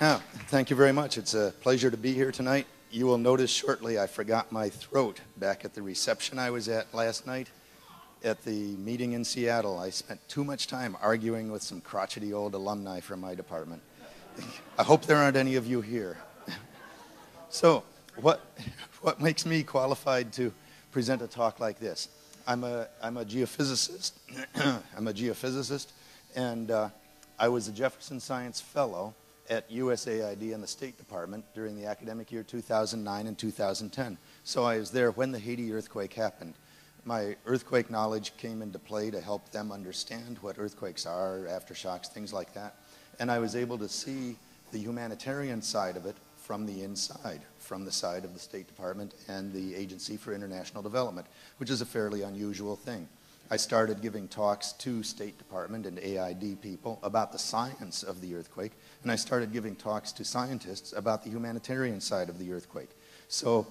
Oh, thank you very much. It's a pleasure to be here tonight. You will notice shortly I forgot my throat back at the reception I was at last night. At the meeting in Seattle, I spent too much time arguing with some crotchety old alumni from my department. I hope there aren't any of you here. So, what makes me qualified to present a talk like this? I'm a geophysicist. I'm a geophysicist, and I was a Jefferson Science Fellow at USAID in the State Department during the academic year 2009 and 2010. So I was there when the Haiti earthquake happened. My earthquake knowledge came into play to help them understand what earthquakes are, aftershocks, things like that. And I was able to see the humanitarian side of it from the inside, from the side of the State Department and the Agency for International Development, which is a fairly unusual thing. I started giving talks to State Department and AID people about the science of the earthquake, and I started giving talks to scientists about the humanitarian side of the earthquake. So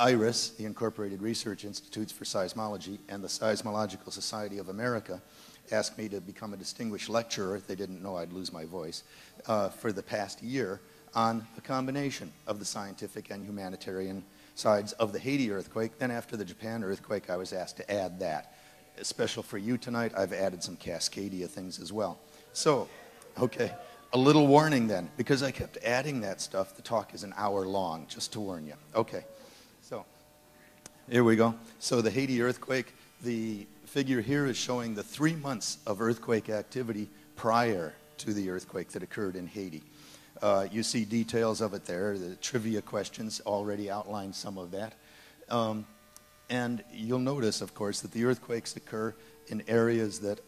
IRIS, the Incorporated Research Institutes for Seismology, and the Seismological Society of America asked me to become a distinguished lecturer, they didn't know I'd lose my voice, for the past year on a combination of the scientific and humanitarian sides of the Haiti earthquake. Then after the Japan earthquake, I was asked to add that. Special for you tonight, I've added some Cascadia things as well. So, okay, a little warning then, because I kept adding that stuff, the talk is an hour long, just to warn you. Okay, so, here we go. So the Haiti earthquake, the figure here is showing the 3 months of earthquake activity prior to the earthquake that occurred in Haiti. You see details of it there, the trivia questions already outlined some of that. And you'll notice, of course, that the earthquakes occur in areas that,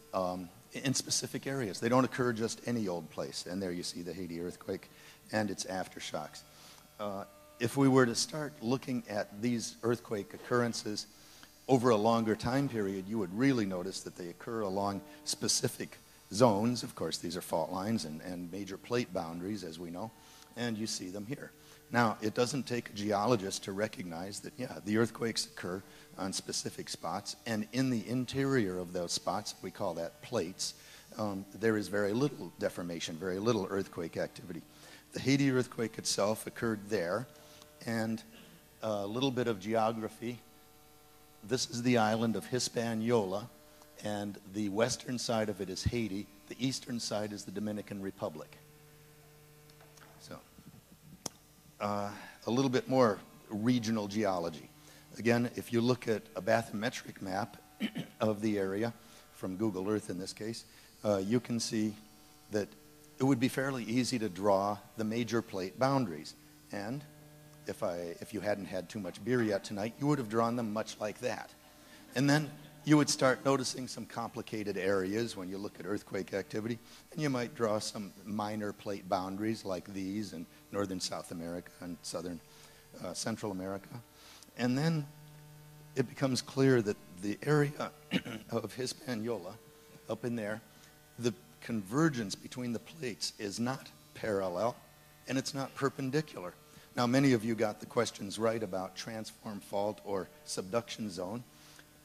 in specific areas. They don't occur just any old place. And there you see the Haiti earthquake and its aftershocks. If we were to start looking at these earthquake occurrences over a longer time period, you would really notice that they occur along specific zones. Of course, these are fault lines and major plate boundaries, as we know. And you see them here. Now, it doesn't take a geologist to recognize that, yeah, the earthquakes occur on specific spots, and in the interior of those spots, we call that plates, there is very little deformation, very little earthquake activity. The Haiti earthquake itself occurred there, and a little bit of geography. This is the island of Hispaniola, and the western side of it is Haiti, the eastern side is the Dominican Republic. A little bit more regional geology. Again, if you look at a bathymetric map of the area, from Google Earth in this case, you can see that it would be fairly easy to draw the major plate boundaries. And if you hadn't had too much beer yet tonight, you would have drawn them much like that. And then you would start noticing some complicated areas when you look at earthquake activity, and you might draw some minor plate boundaries like these in northern South America and southern Central America. And then it becomes clear that the area of Hispaniola, up in there, the convergence between the plates is not parallel and it's not perpendicular. Now, many of you got the questions right about transform fault or subduction zone.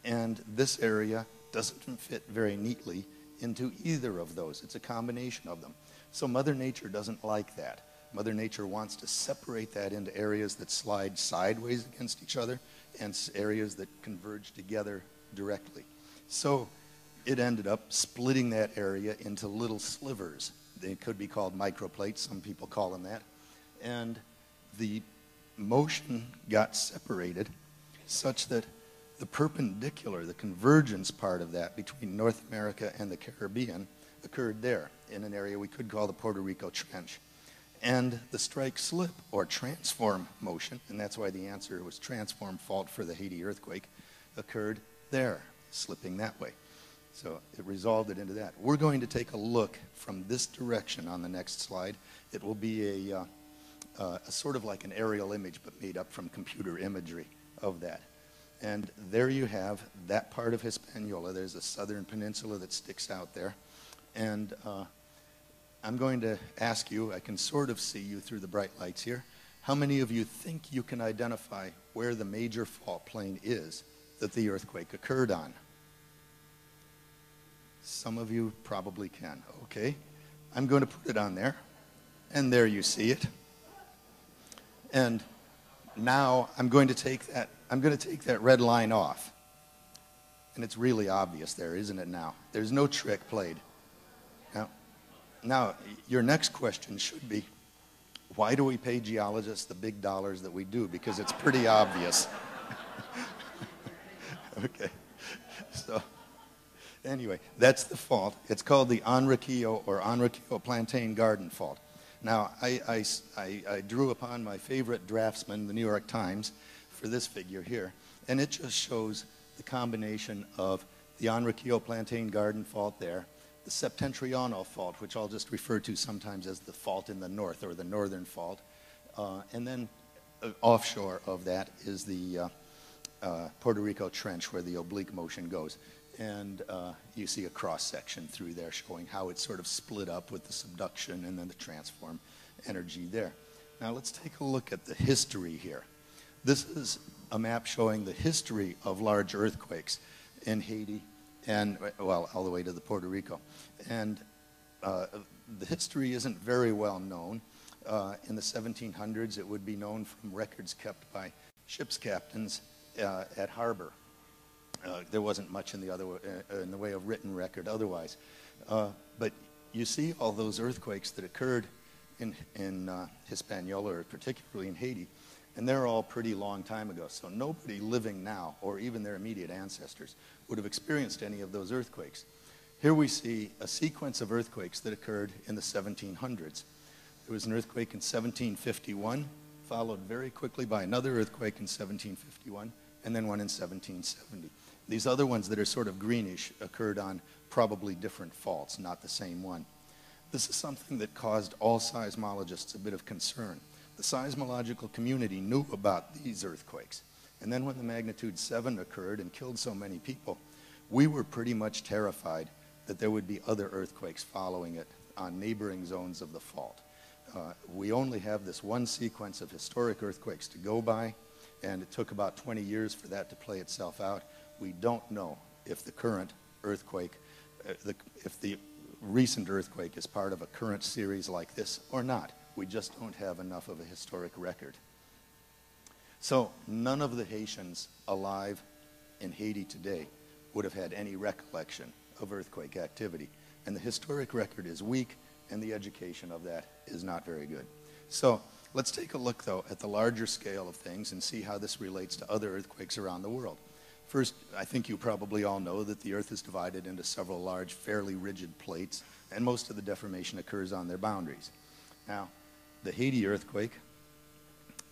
And this area doesn't fit very neatly into either of those. It's a combination of them. So Mother Nature doesn't like that. Mother Nature wants to separate that into areas that slide sideways against each other and areas that converge together directly. So it ended up splitting that area into little slivers. They could be called microplates, some people call them that. And the motion got separated such that the perpendicular, the convergence part of that between North America and the Caribbean occurred there in an area we could call the Puerto Rico Trench. And the strike slip or transform motion, and that's why the answer was transform fault for the Haiti earthquake, occurred there, slipping that way. So it resolved it into that. We're going to take a look from this direction on the next slide. It will be a sort of like an aerial image but made up from computer imagery of that. And there you have that part of Hispaniola. There's a southern peninsula that sticks out there. And I'm going to ask you, I can sort of see you through the bright lights here, how many of you think you can identify where the major fault plain is that the earthquake occurred on? Some of you probably can. Okay. I'm going to put it on there. and there you see it. And now I'm going to take that, red line off. And it's really obvious there, isn't it now? There's no trick played. Now, your next question should be, why do we pay geologists the big dollars that we do? Because it's pretty obvious. Okay. So, anyway, that's the fault. It's called the Enriquillo or Enriquillo Plantain Garden Fault. Now, I drew upon my favorite draftsman, the New York Times, for this figure here. And it just shows the combination of the Enriquillo Plantain Garden Fault there, the Septentrional fault, which I'll just refer to sometimes as the fault in the north or the northern fault, and then offshore of that is the Puerto Rico Trench where the oblique motion goes, and you see a cross-section through there showing how it's sort of split up with the subduction and then the transform energy there. Now let's take a look at the history here. This is a map showing the history of large earthquakes in Haiti, and, well, all the way to the Puerto Rico. And the history isn't very well known. In the 1700s, it would be known from records kept by ship's captains at harbor. There wasn't much in the, in the way of written record otherwise. But you see all those earthquakes that occurred in Hispaniola, or particularly in Haiti, and they're all pretty long time ago, so nobody living now, or even their immediate ancestors, would have experienced any of those earthquakes. Here we see a sequence of earthquakes that occurred in the 1700s. There was an earthquake in 1751, followed very quickly by another earthquake in 1751, and then one in 1770. These other ones that are sort of greenish occurred on probably different faults, not the same one. This is something that caused all seismologists a bit of concern. The seismological community knew about these earthquakes. And then when the magnitude 7 occurred and killed so many people, we were pretty much terrified that there would be other earthquakes following it on neighboring zones of the fault. We only have this one sequence of historic earthquakes to go by, and it took about 20 years for that to play itself out. We don't know if the current earthquake, if the recent earthquake is part of a current series like this or not. We just don't have enough of a historic record. So none of the Haitians alive in Haiti today would have had any recollection of earthquake activity. And the historic record is weak, and the education of that is not very good. So let's take a look, though, at the larger scale of things and see how this relates to other earthquakes around the world. First, I think you probably all know that the Earth is divided into several large, fairly rigid plates, and most of the deformation occurs on their boundaries. Now, the Haiti earthquake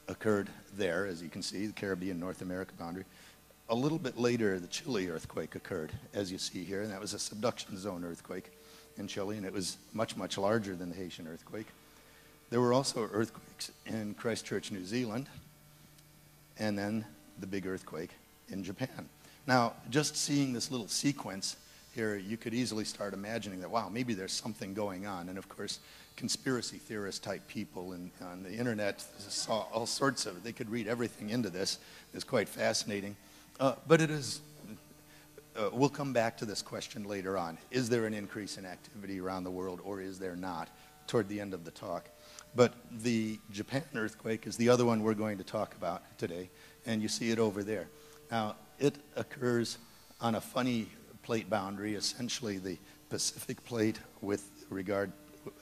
occurred there, as you can see, the Caribbean, North America boundary. A little bit later, the Chile earthquake occurred, as you see here, and that was a subduction zone earthquake in Chile, and it was much, much larger than the Haitian earthquake. There were also earthquakes in Christchurch, New Zealand, and then the big earthquake in Japan. Now, just seeing this little sequence here, you could easily start imagining that, wow, maybe there's something going on. And of course, conspiracy theorist type people on the internet saw all sorts of, they could read everything into this. It's quite fascinating. But it is, we'll come back to this question later on. Is there an increase in activity around the world, or is there not, toward the end of the talk? But the Japan earthquake is the other one we're going to talk about today, and you see it over there. Now, it occurs on a funny plate boundary, essentially the Pacific plate with regard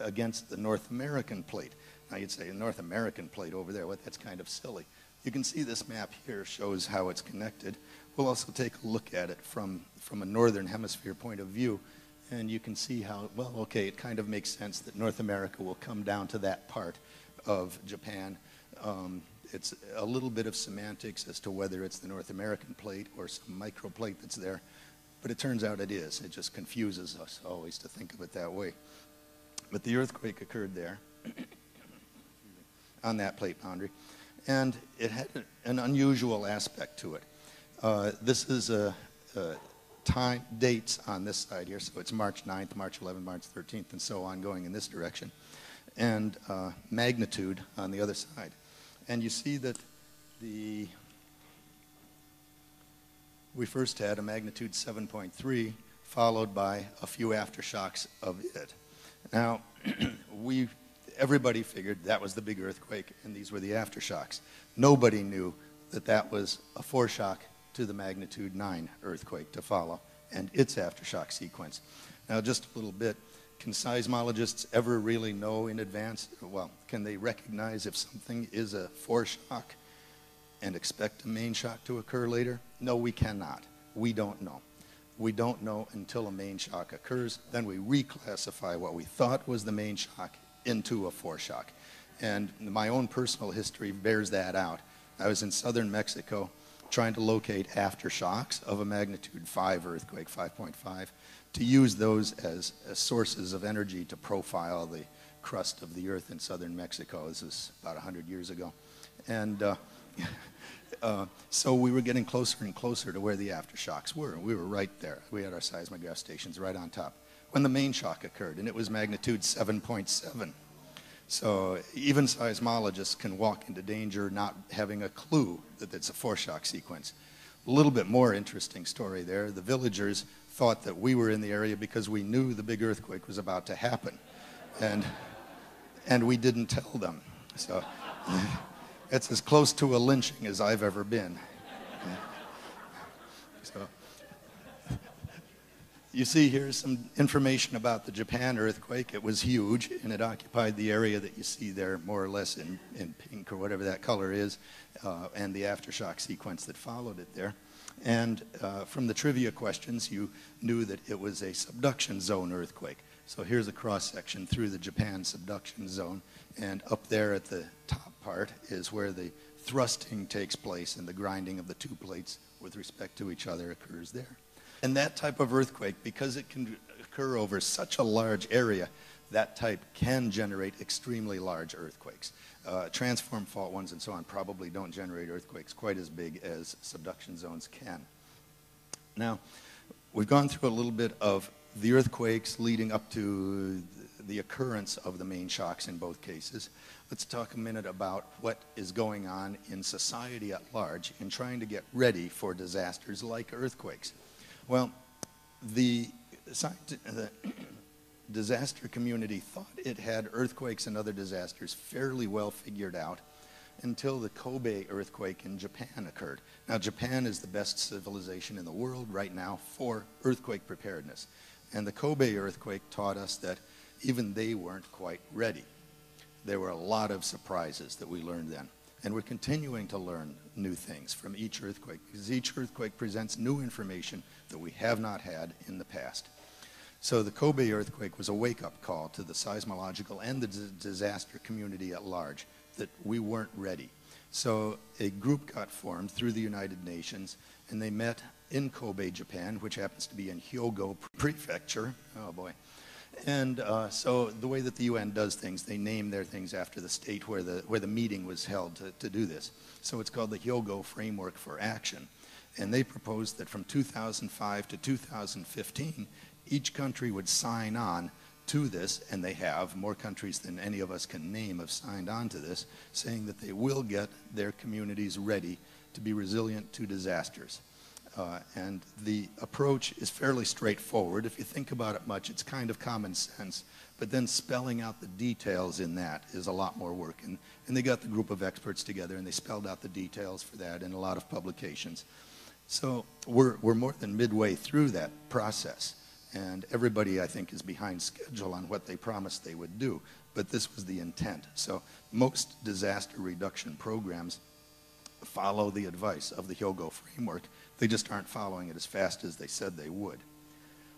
against the North American plate. Now you'd say, North American plate over there, what? That's kind of silly. You can see this map here shows how it's connected. We'll also take a look at it from a northern hemisphere point of view, and you can see how, well, okay, it kind of makes sense that North America will come down to that part of Japan. It's a little bit of semantics as to whether it's the North American plate or some microplate that's there. But it turns out it is. It just confuses us always to think of it that way. But the earthquake occurred there on that plate boundary. And it had an unusual aspect to it. This is time dates on this side here. So it's March 9th, March 11th, March 13th, and so on going in this direction. And magnitude on the other side. And you see that the... We first had a magnitude 7.3, followed by a few aftershocks of it. Now, we everybody figured that was the big earthquake and these were the aftershocks. Nobody knew that that was a foreshock to the magnitude 9 earthquake to follow and its aftershock sequence. Now, just a little bit, can seismologists ever really know in advance? Well, can they recognize if something is a foreshock and expect a main shock to occur later? No, we cannot. We don't know. We don't know until a main shock occurs. Then we reclassify what we thought was the main shock into a foreshock. And my own personal history bears that out. I was in southern Mexico trying to locate aftershocks of a magnitude 5 earthquake, 5.5, to use those as sources of energy to profile the crust of the earth in southern Mexico. This is about 100 years ago. And so we were getting closer and closer to where the aftershocks were. We were right there. We had our seismograph stations right on top when the main shock occurred, and it was magnitude 7.7. So even seismologists can walk into danger not having a clue that it's a foreshock sequence. A little bit more interesting story there. The villagers thought that we were in the area because we knew the big earthquake was about to happen, and we didn't tell them. So it's as close to a lynching as I've ever been. So you see here's some information about the Japan earthquake. It was huge, and it occupied the area that you see there more or less in pink or whatever that color is, and the aftershock sequence that followed it there. And from the trivia questions, you knew that it was a subduction zone earthquake. So here's a cross-section through the Japan subduction zone, and up there at the top part is where the thrusting takes place and the grinding of the two plates with respect to each other occurs there. And that type of earthquake, because it can occur over such a large area, that type can generate extremely large earthquakes. Transform fault ones and so on probably don't generate earthquakes quite as big as subduction zones can. Now, we've gone through a little bit of the earthquakes leading up to the occurrence of the main shocks in both cases. Let's talk a minute about what is going on in society at large in trying to get ready for disasters like earthquakes. Well, the disaster community thought it had earthquakes and other disasters fairly well figured out until the Kobe earthquake in Japan occurred. Now, Japan is the best civilization in the world right now for earthquake preparedness. And the Kobe earthquake taught us that even they weren't quite ready. There were a lot of surprises that we learned then. And we're continuing to learn new things from each earthquake, because each earthquake presents new information that we have not had in the past. So the Kobe earthquake was a wake-up call to the seismological and the disaster community at large that we weren't ready. So a group got formed through the United Nations, and they met in Kobe, Japan, which happens to be in Hyogo Prefecture. Oh boy. And so the way that the UN does things, they name their things after the state where the meeting was held to do this. So it's called the Hyogo Framework for Action. And they proposed that from 2005 to 2015, each country would sign on to this, and they have. More countries than any of us can name have signed on to this, saying that they will get their communities ready to be resilient to disasters. And the approach is fairly straightforward. If you think about it much, it's kind of common sense, but then spelling out the details in that is a lot more work. And they got the group of experts together, and they spelled out the details for that in a lot of publications. So we're more than midway through that process, and everybody, I think, is behind schedule on what they promised they would do, but this was the intent. So most disaster reduction programs follow the advice of the Hyogo framework. They just aren't following it as fast as they said they would.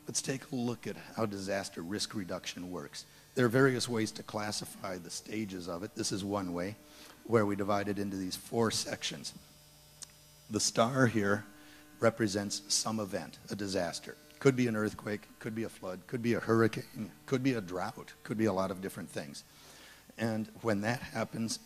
Let's take a look at how disaster risk reduction works. There are various ways to classify the stages of it. This is one way, where we divide it into these 4 sections. The star here represents some event, a disaster. Could be an earthquake, could be a flood, could be a hurricane, could be a drought, could be a lot of different things. And when that happens,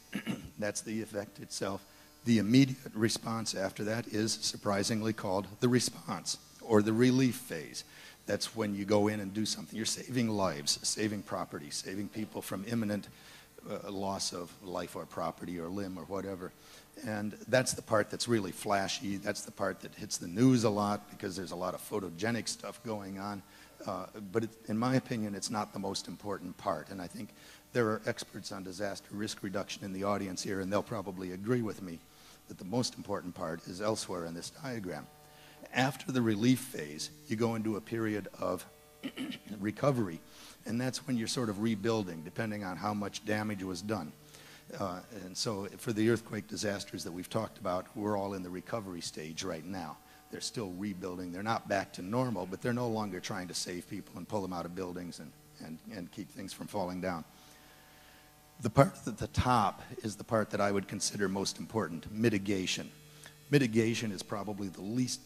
that's the effect itself. The immediate response after that is surprisingly called the response or the relief phase. That's when you go in and do something. You're saving lives, saving property, saving people from imminent loss of life or property or limb or whatever. And that's the part that's really flashy. That's the part that hits the news a lot because there's a lot of photogenic stuff going on. but it, in my opinion, it's not the most important part. And I think there are experts on disaster risk reduction in the audience here, and they'll probably agree with me that the most important part is elsewhere in this diagram. After the relief phase, you go into a period of recovery, and that's when you're sort of rebuilding, depending on how much damage was done. And so for the earthquake disasters that we've talked about, we're all in the recovery stage right now. They're still rebuilding. They're not back to normal, but they're no longer trying to save people and pull them out of buildings and keep things from falling down. The part at the top is the part that I would consider most important, mitigation. Mitigation is probably the least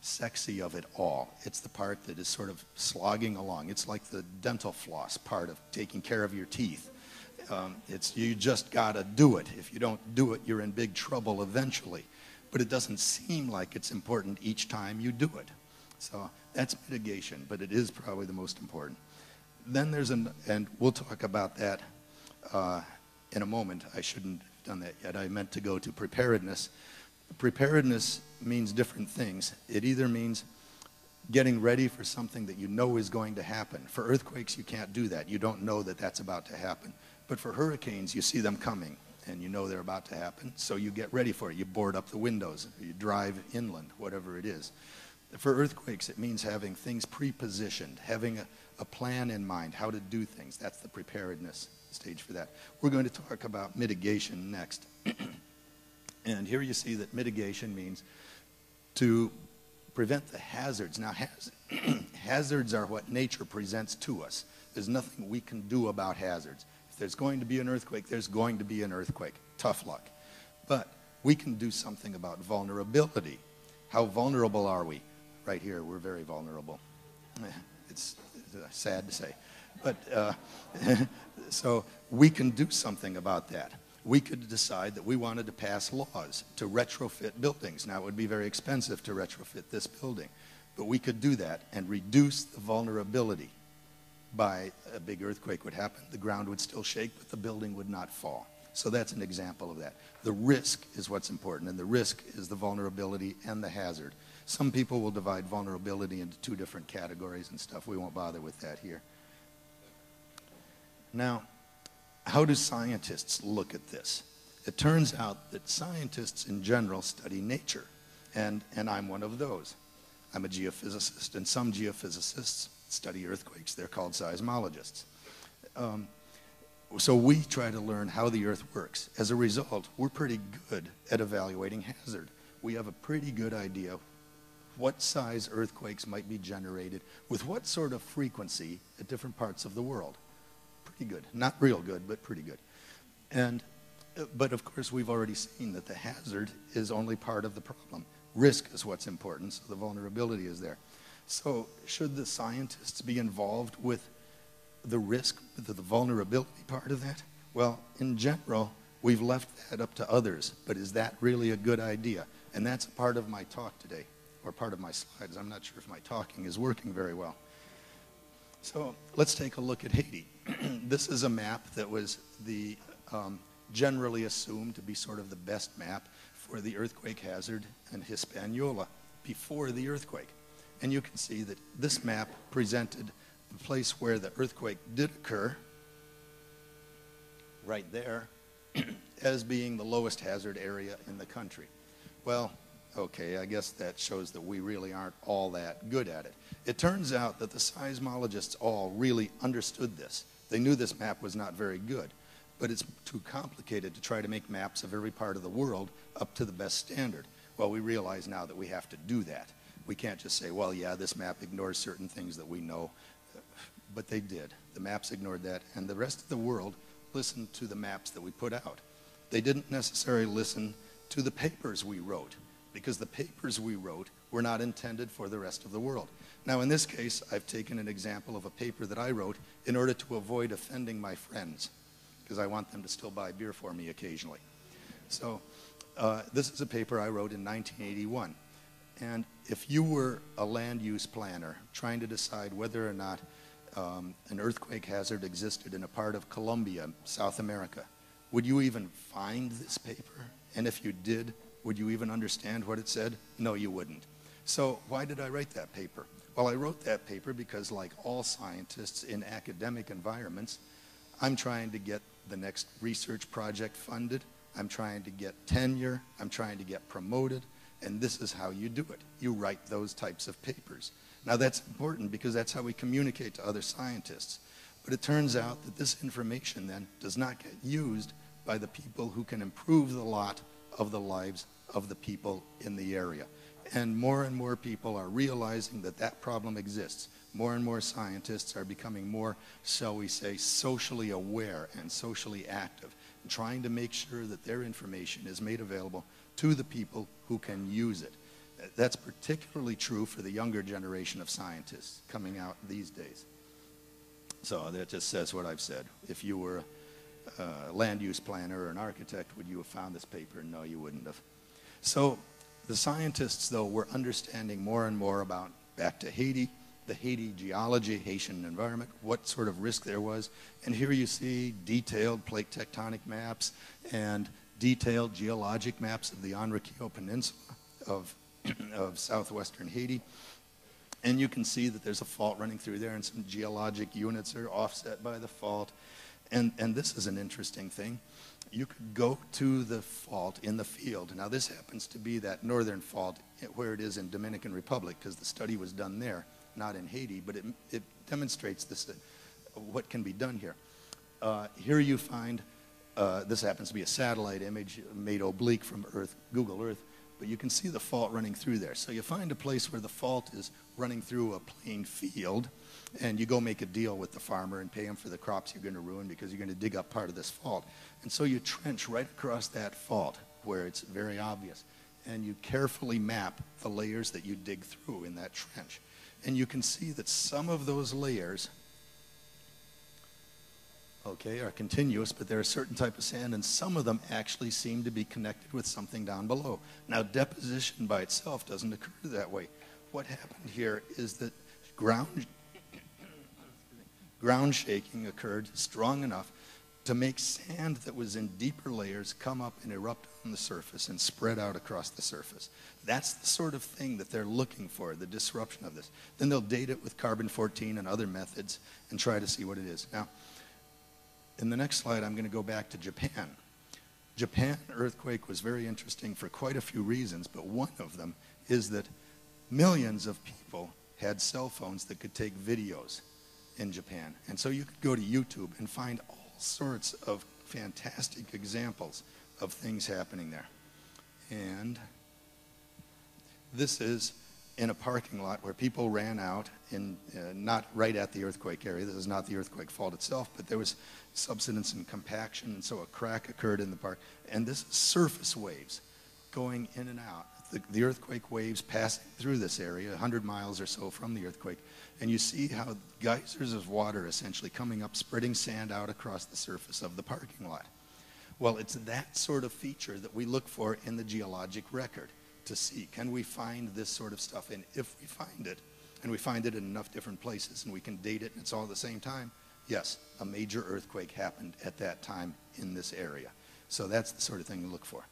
sexy of it all. It's the part that is sort of slogging along. It's like the dental floss part of taking care of your teeth. You just gotta do it. If you don't do it, you're in big trouble eventually. But it doesn't seem like it's important each time you do it. So that's mitigation, but it is probably the most important. Then there's and we'll talk about that in a moment. I shouldn't have done that yet. I meant to go to preparedness. Preparedness means different things. It either means getting ready for something that you know is going to happen. For earthquakes, you can't do that. You don't know that that's about to happen. But for hurricanes, you see them coming, and you know they're about to happen, so you get ready for it. You board up the windows, you drive inland, whatever it is. For earthquakes, it means having things pre-positioned, having a plan in mind, how to do things. That's the preparedness stage for that. We're going to talk about mitigation next. And here you see that mitigation means to prevent the hazards. Now, hazards are what nature presents to us. There's nothing we can do about hazards. If there's going to be an earthquake, there's going to be an earthquake. Tough luck. But we can do something about vulnerability. How vulnerable are we? Right here, we're very vulnerable. It's sad to say. But so we can do something about that. We could decide that we wanted to pass laws to retrofit buildings. Now, it would be very expensive to retrofit this building, but we could do that and reduce the vulnerability by a big earthquake would happen. The ground would still shake, but the building would not fall. So that's an example of that. The risk is what's important, and the risk is the vulnerability and the hazard. Some people will divide vulnerability into two different categories and stuff. We won't bother with that here. Now, how do scientists look at this? It turns out that scientists in general study nature, and I'm one of those. I'm a geophysicist, and some geophysicists study earthquakes. They're called seismologists. So we try to learn how the Earth works. As a result, we're pretty good at evaluating hazard. We have a pretty good idea what size earthquakes might be generated with what sort of frequency at different parts of the world. Pretty good. Not real good, but pretty good. But of course, we've already seen that the hazard is only part of the problem. Risk is what's important, so the vulnerability is there. So should the scientists be involved with the risk, the vulnerability part of that? Well, in general, we've left that up to others, but is that really a good idea? And that's part of my talk today, or part of my slides. I'm not sure if my talking is working very well. So let's take a look at Haiti. This is a map that was the generally assumed to be sort of the best map for the earthquake hazard in Hispaniola before the earthquake. And you can see that this map presented the place where the earthquake did occur, right there, as being the lowest hazard area in the country. Well, okay, I guess that shows that we really aren't all that good at it. It turns out that the seismologists all really understood this. They knew this map was not very good, but it's too complicated to try to make maps of every part of the world up to the best standard. Well, we realize now that we have to do that. We can't just say, well, yeah, this map ignores certain things that we know. But they did. The maps ignored that, and the rest of the world listened to the maps that we put out. They didn't necessarily listen to the papers we wrote, because the papers we wrote were not intended for the rest of the world. Now, in this case, I've taken an example of a paper that I wrote in order to avoid offending my friends, because I want them to still buy beer for me occasionally. So this is a paper I wrote in 1981. And if you were a land use planner trying to decide whether or not an earthquake hazard existed in a part of Colombia, South America, would you even find this paper? And if you did, would you even understand what it said? No, you wouldn't. So why did I write that paper? Well, I wrote that paper because, like all scientists in academic environments, I'm trying to get the next research project funded, I'm trying to get tenure, I'm trying to get promoted, and this is how you do it. You write those types of papers. Now that's important because that's how we communicate to other scientists. But it turns out that this information then does not get used by the people who can improve the lot of the lives of the people in the area. And more people are realizing that that problem exists. More and more scientists are becoming more, shall we say, socially aware and socially active, and trying to make sure that their information is made available to the people who can use it. That's particularly true for the younger generation of scientists coming out these days. So that just says what I've said. If you were a land use planner or an architect, would you have found this paper? No, you wouldn't have. So the scientists, though, were understanding more and more about, back to Haiti, the Haiti geology, Haitian environment, what sort of risk there was. And here you see detailed plate tectonic maps and detailed geologic maps of the Enriquillo Peninsula of southwestern Haiti. And you can see that there's a fault running through there, and some geologic units are offset by the fault. And this is an interesting thing. You could go to the fault in the field. Now this happens to be that northern fault where it is in Dominican Republic, because the study was done there, not in Haiti, but it demonstrates this, what can be done here. Here you find, this happens to be a satellite image made oblique from Earth, Google Earth, but you can see the fault running through there. So you find a place where the fault is running through a plain field, and you go make a deal with the farmer and pay him for the crops you're going to ruin because you're going to dig up part of this fault. And so you trench right across that fault where it's very obvious, and you carefully map the layers that you dig through in that trench. And you can see that some of those layers, okay, are continuous, but they're a certain type of sand, and some of them actually seem to be connected with something down below. Now, deposition by itself doesn't occur that way. What happened here is that ground shaking occurred strong enough to make sand that was in deeper layers come up and erupt on the surface and spread out across the surface. That's the sort of thing that they're looking for, the disruption of this. Then they'll date it with carbon-14 and other methods and try to see what it is. Now, in the next slide, I'm going to go back to Japan. Japan earthquake was very interesting for quite a few reasons, but one of them is that millions of people had cell phones that could take videos in Japan. And so you could go to YouTube and find all sorts of fantastic examples of things happening there. And this is in a parking lot where people ran out, in, not right at the earthquake area. This is not the earthquake fault itself, but there was subsidence and compaction, and so a crack occurred in the park. And this is surface waves going in and out. The earthquake waves passing through this area, 100 miles or so from the earthquake, and you see how geysers of water essentially coming up, spreading sand out across the surface of the parking lot. Well, it's that sort of feature that we look for in the geologic record to see. Can we find this sort of stuff? And if we find it, and we find it in enough different places, and we can date it, and it's all at the same time, yes, a major earthquake happened at that time in this area. So that's the sort of thing to look for.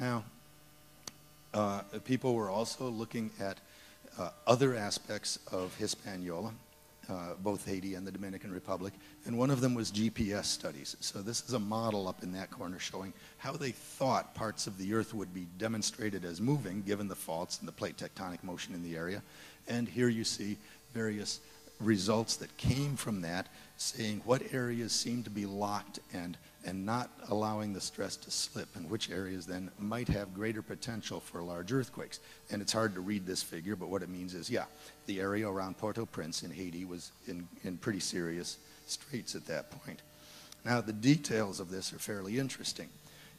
Now, people were also looking at other aspects of Hispaniola, both Haiti and the Dominican Republic, and one of them was GPS studies. So this is a model up in that corner showing how they thought parts of the Earth would be demonstrated as moving given the faults and the plate tectonic motion in the area. And here you see various results that came from that, saying what areas seem to be locked and not allowing the stress to slip, and which areas then might have greater potential for large earthquakes. And it's hard to read this figure, but what it means is, yeah, the area around Port-au-Prince in Haiti was in pretty serious straits at that point. Now, the details of this are fairly interesting.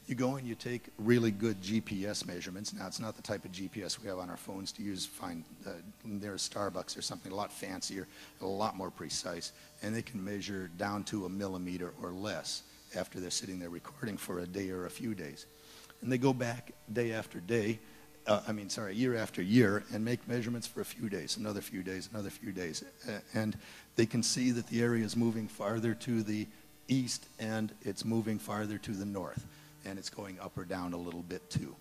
You go and you take really good GPS measurements. Now, it's not the type of GPS we have on our phones to use, find near Starbucks or something, a lot fancier, a lot more precise, and they can measure down to a millimeter or less after they're sitting there recording for a day or a few days. And they go back day after day, year after year, and make measurements for a few days, another few days, another few days. And they can see that the area is moving farther to the east and it's moving farther to the north. And it's going up or down a little bit too.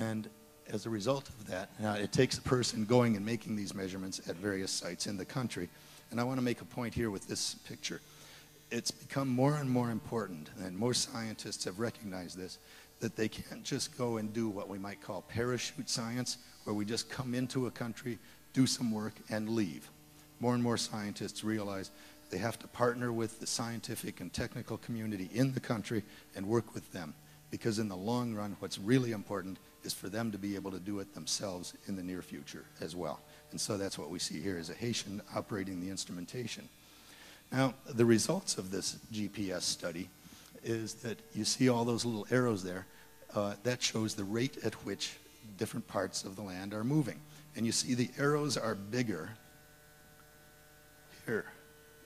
And as a result of that. Now, it takes a person going and making these measurements at various sites in the country. And I want to make a point here with this picture. It's become more and more important, and more scientists have recognized this, that they can't just go and do what we might call parachute science, where we just come into a country, do some work, and leave. More and more scientists realize they have to partner with the scientific and technical community in the country and work with them, because in the long run, what's really important is for them to be able to do it themselves in the near future as well. And so that's what we see here, is a Haitian operating the instrumentation. Now, the results of this GPS study is that you see all those little arrows there. That shows the rate at which different parts of the land are moving. And you see the arrows are bigger here,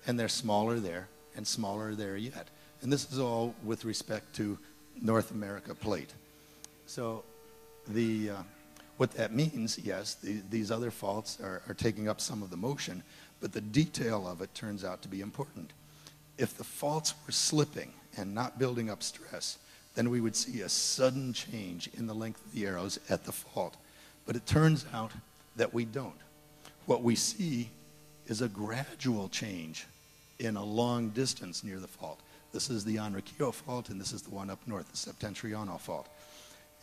and they're smaller there, and smaller there yet. And this is all with respect to North America plate. So the, what that means, yes, these other faults are taking up some of the motion, but the detail of it turns out to be important. If the faults were slipping and not building up stress, then we would see a sudden change in the length of the arrows at the fault. But it turns out that we don't. What we see is a gradual change in a long distance near the fault. This is the Enriquillo Fault, and this is the one up north, the Septentrional Fault.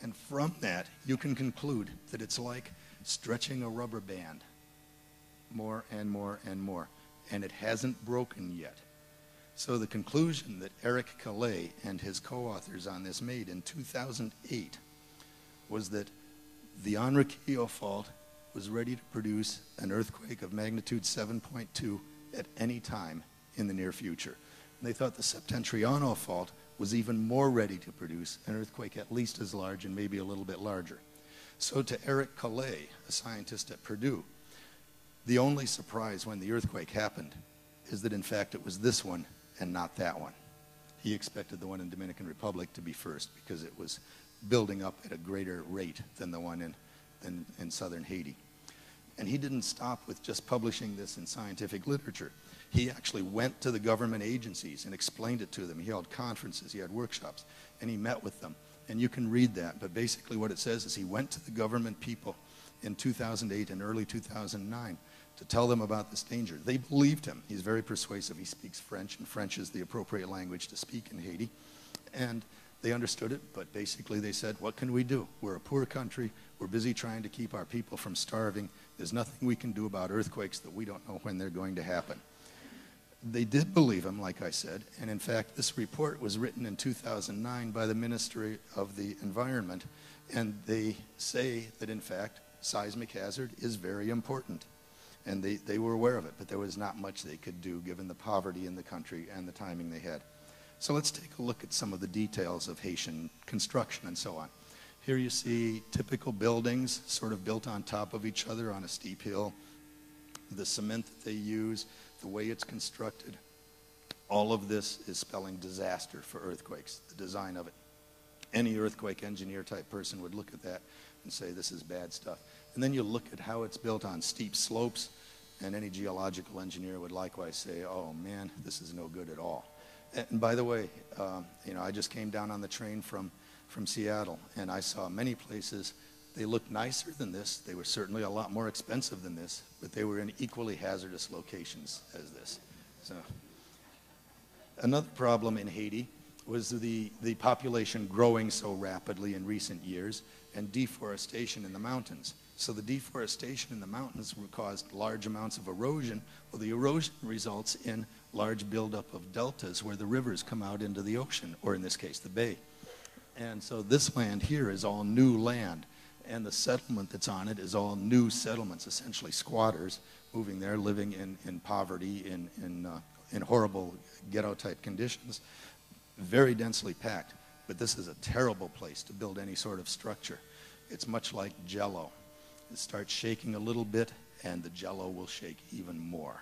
And from that, you can conclude that it's like stretching a rubber band, more and more and more, and it hasn't broken yet. So the conclusion that Eric Calais and his co-authors on this made in 2008 was that the Enriquillo Fault was ready to produce an earthquake of magnitude 7.2 at any time in the near future. And they thought the Septentrional Fault was even more ready to produce an earthquake at least as large and maybe a little bit larger. So to Eric Calais, a scientist at Purdue, the only surprise when the earthquake happened is that in fact it was this one and not that one. He expected the one in Dominican Republic to be first because it was building up at a greater rate than the one in southern Haiti. And he didn't stop with just publishing this in scientific literature. He actually went to the government agencies and explained it to them. He held conferences, he had workshops, and he met with them. And you can read that, but basically what it says is he went to the government people in 2008 and early 2009 to tell them about this danger. They believed him. He's very persuasive. He speaks French, and French is the appropriate language to speak in Haiti. And they understood it, but basically they said, what can we do? We're a poor country. We're busy trying to keep our people from starving. There's nothing we can do about earthquakes that we don't know when they're going to happen. They did believe him, like I said, and in fact, this report was written in 2009 by the Ministry of the Environment, and they say that, in fact, seismic hazard is very important. And they were aware of it, but there was not much they could do given the poverty in the country and the timing they had. So let's take a look at some of the details of Haitian construction and so on. Here you see typical buildings sort of built on top of each other on a steep hill, the cement that they use, the way it's constructed. All of this is spelling disaster for earthquakes, the design of it. Any earthquake engineer type person would look at that and say this is bad stuff. And then you look at how it's built on steep slopes, and any geological engineer would likewise say, oh man, this is no good at all. And by the way, you know, I just came down on the train from Seattle, and I saw many places. They looked nicer than this. They were certainly a lot more expensive than this, but they were in equally hazardous locations as this. So, another problem in Haiti was the population growing so rapidly in recent years and deforestation in the mountains. So the deforestation in the mountains caused large amounts of erosion. Well, the erosion results in large buildup of deltas where the rivers come out into the ocean, or in this case, the bay. And so this land here is all new land, and the settlement that's on it is all new settlements, essentially squatters moving there, living in poverty, in horrible ghetto-type conditions, very densely packed. But this is a terrible place to build any sort of structure. It's much like Jell-O. It starts shaking a little bit, and the Jell-O will shake even more.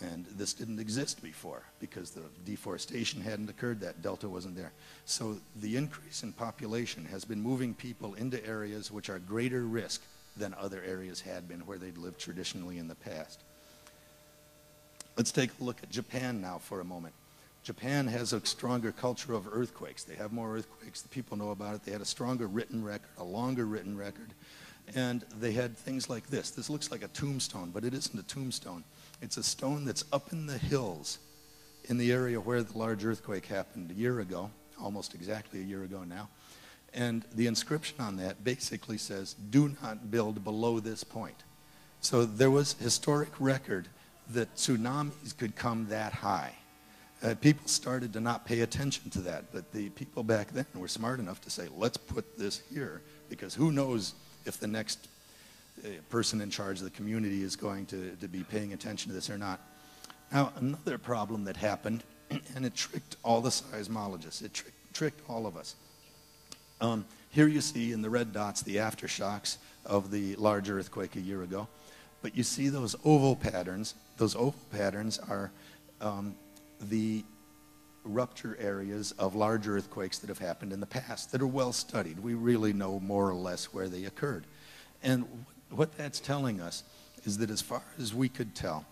And this didn't exist before because the deforestation hadn't occurred, that delta wasn't there. So the increase in population has been moving people into areas which are greater risk than other areas had been where they'd lived traditionally in the past. Let's take a look at Japan now for a moment. Japan has a stronger culture of earthquakes. They have more earthquakes, the people know about it. They had a stronger written record, a longer written record. And they had things like this. This looks like a tombstone, but it isn't a tombstone. It's a stone that's up in the hills in the area where the large earthquake happened a year ago, almost exactly a year ago now. And the inscription on that basically says, do not build below this point. So there was historic record that tsunamis could come that high. People started to not pay attention to that, but the people back then were smart enough to say, let's put this here, because who knows if the next person in charge of the community is going to be paying attention to this or not. Now, another problem that happened, and it tricked all the seismologists, it tricked all of us. Here you see in the red dots the aftershocks of the large earthquake a year ago, but you see those oval patterns. Those oval patterns are the rupture areas of large earthquakes that have happened in the past that are well studied. We really know more or less where they occurred. And what that's telling us is that as far as we could tell,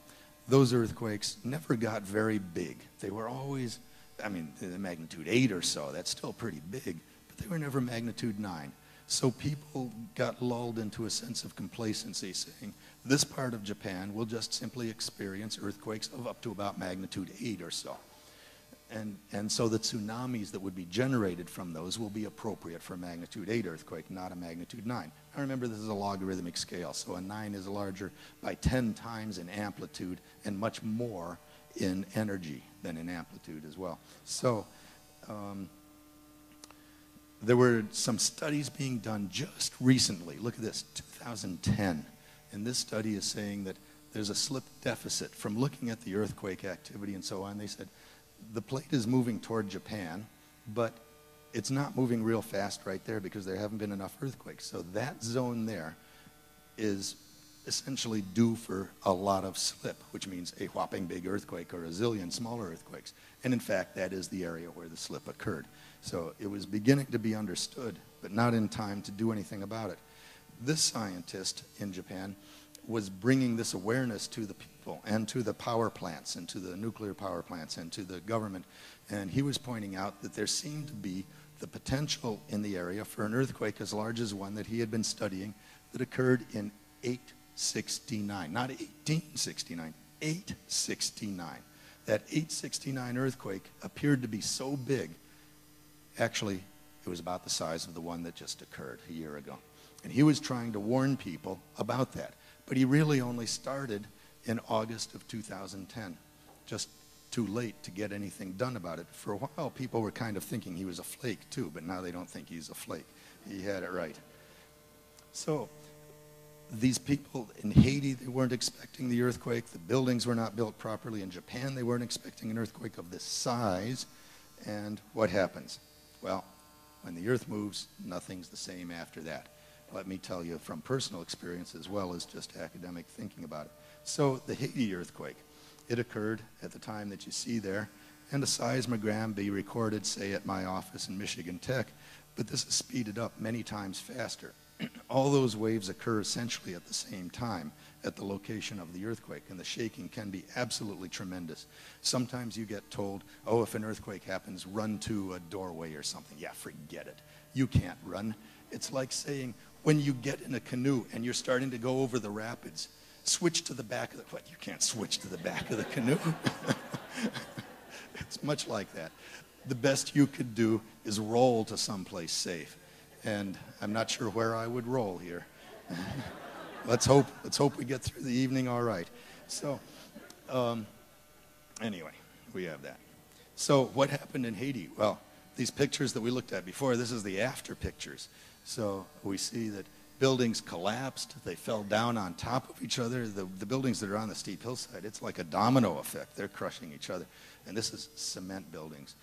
those earthquakes never got very big. They were always, I mean, magnitude 8 or so, that's still pretty big, but they were never magnitude 9. So people got lulled into a sense of complacency, saying, this part of Japan will just simply experience earthquakes of up to about magnitude 8 or so. And so the tsunamis that would be generated from those will be appropriate for a magnitude 8 earthquake, not a magnitude 9. Now remember, this is a logarithmic scale, so a 9 is larger by 10 times in amplitude and much more in energy than in amplitude as well. So there were some studies being done just recently. Look at this, 2010. And this study is saying that there's a slip deficit from looking at the earthquake activity and so on. They said, the plate is moving toward Japan, but it's not moving real fast right there because there haven't been enough earthquakes. So that zone there is essentially due for a lot of slip, which means a whopping big earthquake or a zillion smaller earthquakes. And in fact, that is the area where the slip occurred. So it was beginning to be understood, but not in time to do anything about it. This scientist in Japan was bringing this awareness to the people and to the power plants and to the nuclear power plants and to the government. And he was pointing out that there seemed to be the potential in the area for an earthquake as large as one that he had been studying that occurred in 869, not 1869, 869. That 869 earthquake appeared to be so big, actually it was about the size of the one that just occurred a year ago. And he was trying to warn people about that. But he really only started in August of 2010. Just too late to get anything done about it. For a while, people were kind of thinking he was a flake too, but now they don't think he's a flake. He had it right. So these people in Haiti, they weren't expecting the earthquake. The buildings were not built properly. In Japan, they weren't expecting an earthquake of this size. And what happens? Well, when the earth moves, nothing's the same after that. Let me tell you from personal experience as well as just academic thinking about it. So the Haiti earthquake, it occurred at the time that you see there, and a seismogram be recorded, say, at my office in Michigan Tech, but this is speeded up many times faster. All those waves occur essentially at the same time at the location of the earthquake, and the shaking can be absolutely tremendous. Sometimes you get told, oh, if an earthquake happens, run to a doorway or something. Yeah, forget it. You can't run. It's like saying, when you get in a canoe and you're starting to go over the rapids, switch to the back of the, what, you can't switch to the back of the canoe. It's much like that. The best you could do is roll to someplace safe. And I'm not sure where I would roll here. Let's hope we get through the evening all right. So anyway, we have that. So what happened in Haiti? Well, these pictures that we looked at before, this is the after pictures. So we see that buildings collapsed, they fell down on top of each other. The buildings that are on the steep hillside, it's like a domino effect. They're crushing each other. And this is cement buildings.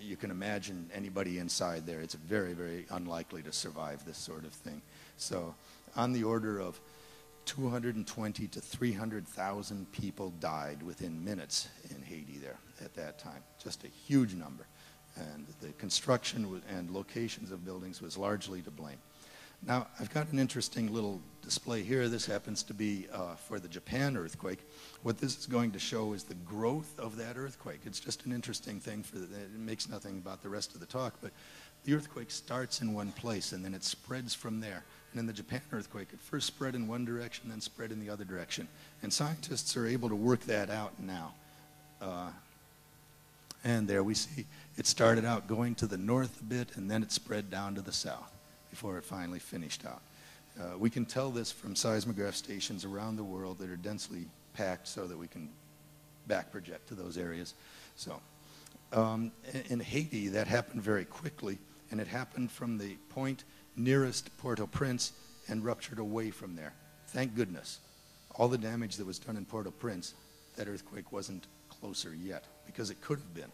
You can imagine anybody inside there. It's very, very unlikely to survive this sort of thing. So on the order of 220 to 300,000 people died within minutes in Haiti there at that time. Just a huge number. And the construction and locations of buildings was largely to blame. Now, I've got an interesting little display here. This happens to be for the Japan earthquake. What this is going to show is the growth of that earthquake. It's just an interesting thing. It makes nothing about the rest of the talk, but the earthquake starts in one place, and then it spreads from there. And in the Japan earthquake, it first spread in one direction, then spread in the other direction. And scientists are able to work that out now. And there we see it started out going to the north a bit, and then it spread down to the south before it finally finished out. We can tell this from seismograph stations around the world that are densely packed so that we can back project to those areas. So in Haiti, that happened very quickly, and it happened from the point nearest Port-au-Prince and ruptured away from there. Thank goodness. All the damage that was done in Port-au-Prince, that earthquake wasn't closer yet, because it could have been.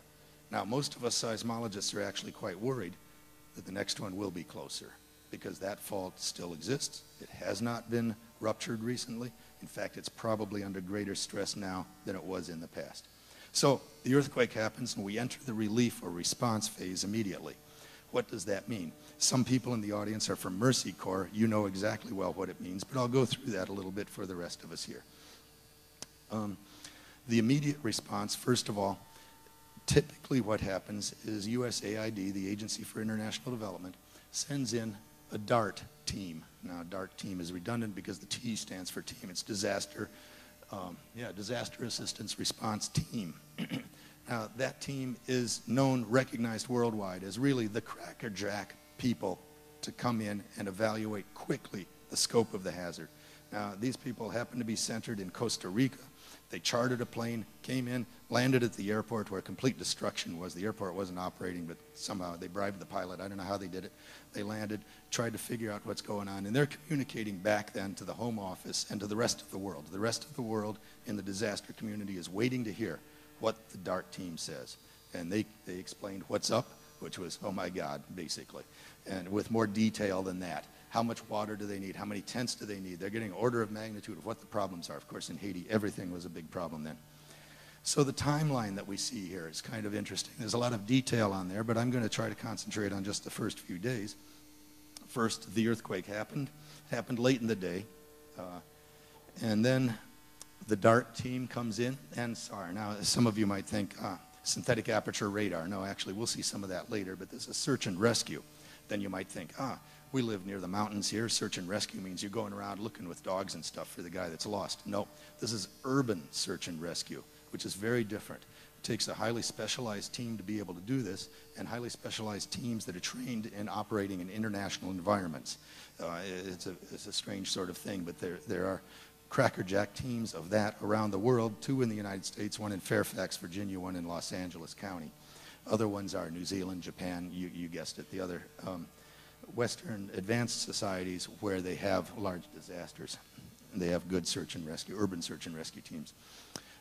Now, most of us seismologists are actually quite worried that the next one will be closer, because that fault still exists. It has not been ruptured recently. In fact, it's probably under greater stress now than it was in the past. So the earthquake happens, and we enter the relief or response phase immediately. What does that mean? Some people in the audience are from Mercy Corps. You know exactly well what it means, but I'll go through that a little bit for the rest of us here. The immediate response, first of all, typically what happens is USAID, the Agency for International Development, sends in a DART team. Now, DART team is redundant because the T stands for team. It's disaster, disaster assistance response team. Now, that team is known, recognized worldwide as really the crackerjack people to come in and evaluate quickly the scope of the hazard. Now, these people happen to be centered in Costa Rica. They chartered a plane, came in, landed at the airport where complete destruction was. The airport wasn't operating, but somehow they bribed the pilot. I don't know how they did it. They landed, tried to figure out what's going on, and they're communicating back then to the home office and to the rest of the world. The rest of the world in the disaster community is waiting to hear what the DART team says. And they explained what's up, which was, oh my God, basically, and with more detail than that. How much water do they need? How many tents do they need? They're getting an order of magnitude of what the problems are. Of course, in Haiti, everything was a big problem then. So the timeline that we see here is kind of interesting. There's a lot of detail on there, but I'm going to try to concentrate on just the first few days. First, the earthquake happened. It happened late in the day. And then the DART team comes in and SAR. Now, some of you might think, synthetic aperture radar. No, actually, we'll see some of that later, but this is search and rescue. Then you might think, we live near the mountains here. Search and rescue means you're going around looking with dogs and stuff for the guy that's lost. No, this is urban search and rescue, which is very different. It takes a highly specialized team to be able to do this, and highly specialized teams that are trained in operating in international environments. It's a strange sort of thing, but there are crackerjack teams of that around the world, 2 in the United States, 1 in Fairfax, Virginia, 1 in Los Angeles County. Other ones are New Zealand, Japan, you guessed it, the other. Western advanced societies where they have large disasters. They have good search and rescue, urban search and rescue teams.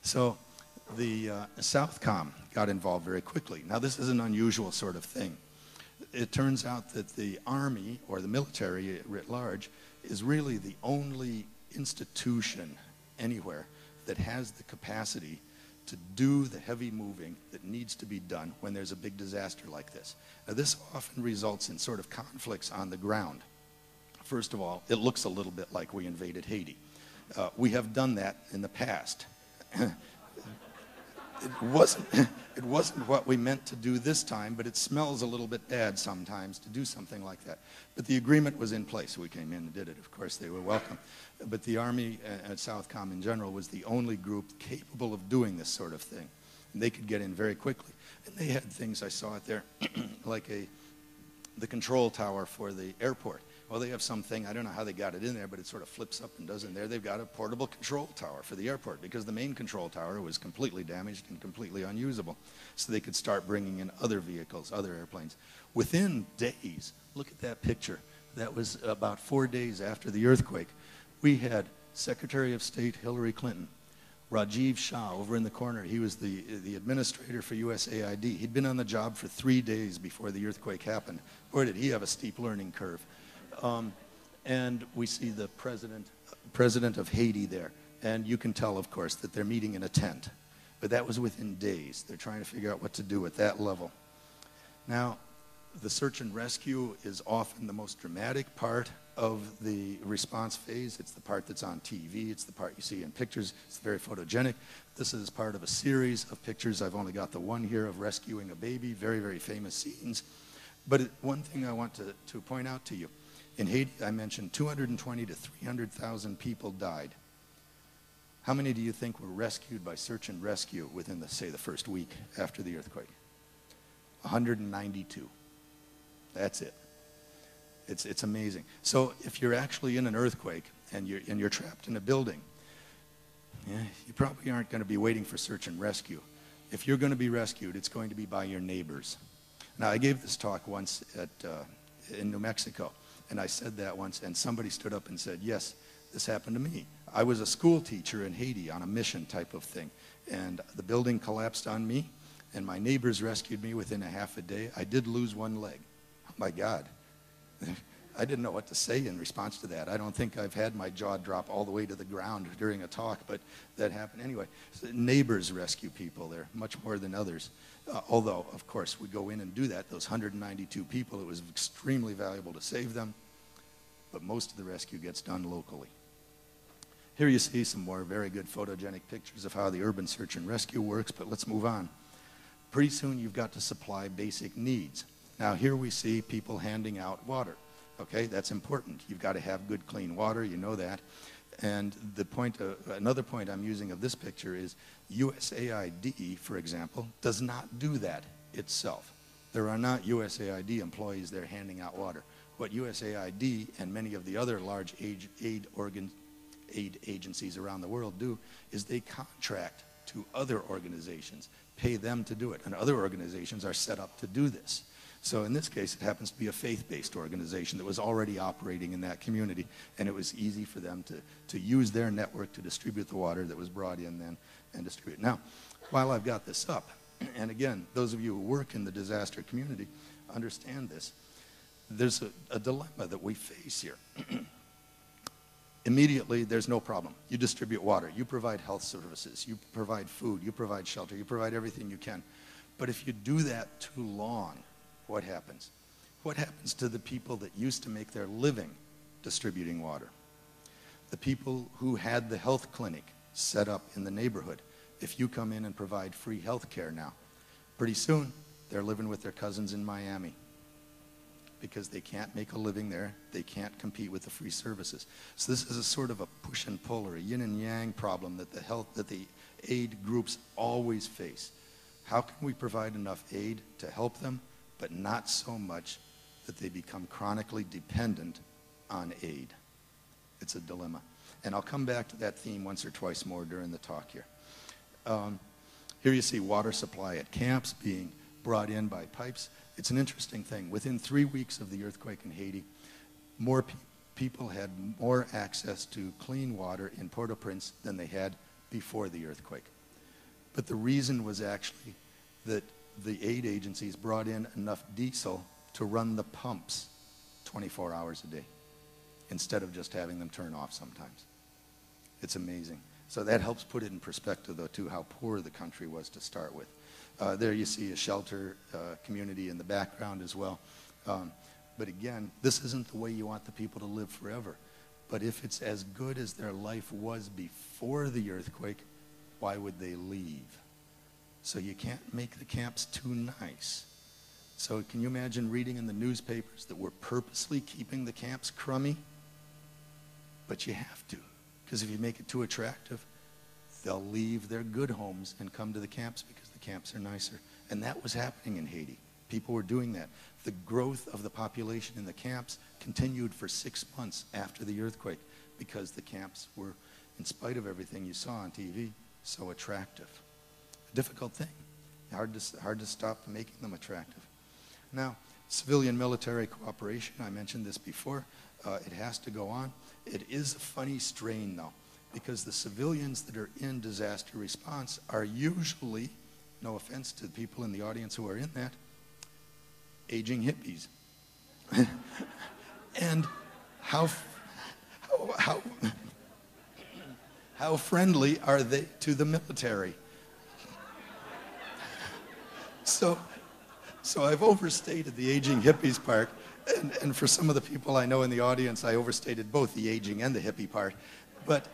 So the Southcom got involved very quickly. Now, this is an unusual sort of thing. It turns out that the Army, or the military writ large, is really the only institution anywhere that has the capacity to do the heavy moving that needs to be done when there's a big disaster like this. Now, this often results in sort of conflicts on the ground. First of all, it looks a little bit like we invaded Haiti. We have done that in the past. It wasn't what we meant to do this time, but it smells a little bit bad sometimes to do something like that. But the agreement was in place. We came in and did it. Of course, they were welcome. But the Army at Southcom in general was the only group capable of doing this sort of thing. And they could get in very quickly. And they had things, I saw it there, like the control tower for the airport. Well, they have something, I don't know how they got it in there, but it sort of flips up and does in there. They've got a portable control tower for the airport because the main control tower was completely damaged and completely unusable. So they could start bringing in other vehicles, other airplanes. Within days, look at that picture. That was about 4 days after the earthquake. We had Secretary of State Hillary Clinton, Rajiv Shah over in the corner. He was the administrator for USAID. He'd been on the job for 3 days before the earthquake happened. Boy, did he have a steep learning curve. And we see the president of Haiti there. And you can tell, of course, that they're meeting in a tent. But that was within days. They're trying to figure out what to do at that level. Now, the search and rescue is often the most dramatic part of the response phase. It's the part that's on TV. It's the part you see in pictures. It's very photogenic. This is part of a series of pictures. I've only got the one here of rescuing a baby. Very, very famous scenes. But one thing I want to point out to you In Haiti, I mentioned 220 to 300,000 people died. How many do you think were rescued by search and rescue within, the, say, the first week after the earthquake? 192. That's it. It's amazing. So if you're actually in an earthquake and you're trapped in a building, yeah, you probably aren't going to be waiting for search and rescue. If you're going to be rescued, it's going to be by your neighbors. Now, I gave this talk once at, in New Mexico, and I said that once, and somebody stood up and said, yes, this happened to me. I was a school teacher in Haiti on a mission type of thing, and the building collapsed on me, and my neighbors rescued me within a half a day. I did lose one leg. Oh, my God. I didn't know what to say in response to that. I don't think I've had my jaw drop all the way to the ground during a talk, but that happened anyway. So neighbors rescue people there much more than others. Although, of course, we go in and do that. Those 192 people, it was extremely valuable to save them, but most of the rescue gets done locally. Here you see some more very good photogenic pictures of how the urban search and rescue works, but let's move on. Pretty soon you've got to supply basic needs. Now here we see people handing out water. Okay, that's important. You've got to have good clean water, you know that. And the point, another point I'm using of this picture is USAID, for example, does not do that itself. There are not USAID employees there handing out water. What USAID and many of the other large aid agencies around the world do is they contract to other organizations, pay them to do it, and other organizations are set up to do this. So in this case, it happens to be a faith-based organization that was already operating in that community, and it was easy for them to use their network to distribute the water that was brought in then and distribute. Now, while I've got this up, and again, those of you who work in the disaster community understand this, there's a dilemma that we face here. Immediately, there's no problem. You distribute water, you provide health services, you provide food, you provide shelter, you provide everything you can. But if you do that too long, what happens? What happens to the people that used to make their living distributing water? The people who had the health clinic set up in the neighborhood. If you come in and provide free health care now, pretty soon they're living with their cousins in Miami because they can't make a living there. They can't compete with the free services. So this is a sort of a push and pull or a yin and yang problem that the aid groups always face. How can we provide enough aid to help them, but not so much that they become chronically dependent on aid? It's a dilemma. And I'll come back to that theme once or twice more during the talk here. Here you see water supply at camps being brought in by pipes. It's an interesting thing. Within 3 weeks of the earthquake in Haiti, more people had more access to clean water in Port-au-Prince than they had before the earthquake. But the reason was actually that the aid agencies brought in enough diesel to run the pumps 24 hours a day instead of just having them turn off sometimes. It's amazing. So that helps put it in perspective, though, too, how poor the country was to start with. There you see a shelter community in the background as well. But again, this isn't the way you want the people to live forever. But if it's as good as their life was before the earthquake, why would they leave? So you can't make the camps too nice. So can you imagine reading in the newspapers that we're purposely keeping the camps crummy? But you have to, because if you make it too attractive, they'll leave their good homes and come to the camps because the camps are nicer. And that was happening in Haiti. People were doing that. The growth of the population in the camps continued for 6 months after the earthquake because the camps were, in spite of everything you saw on TV, so attractive. Difficult thing. Hard to stop making them attractive. Now, civilian-military cooperation, I mentioned this before. It has to go on. It is a funny strain, though, because the civilians that are in disaster response are usually, no offense to the people in the audience who are in that, aging hippies. And how friendly are they to the military? So I've overstated the aging hippies part, and for some of the people I know in the audience, I overstated both the aging and the hippie part, but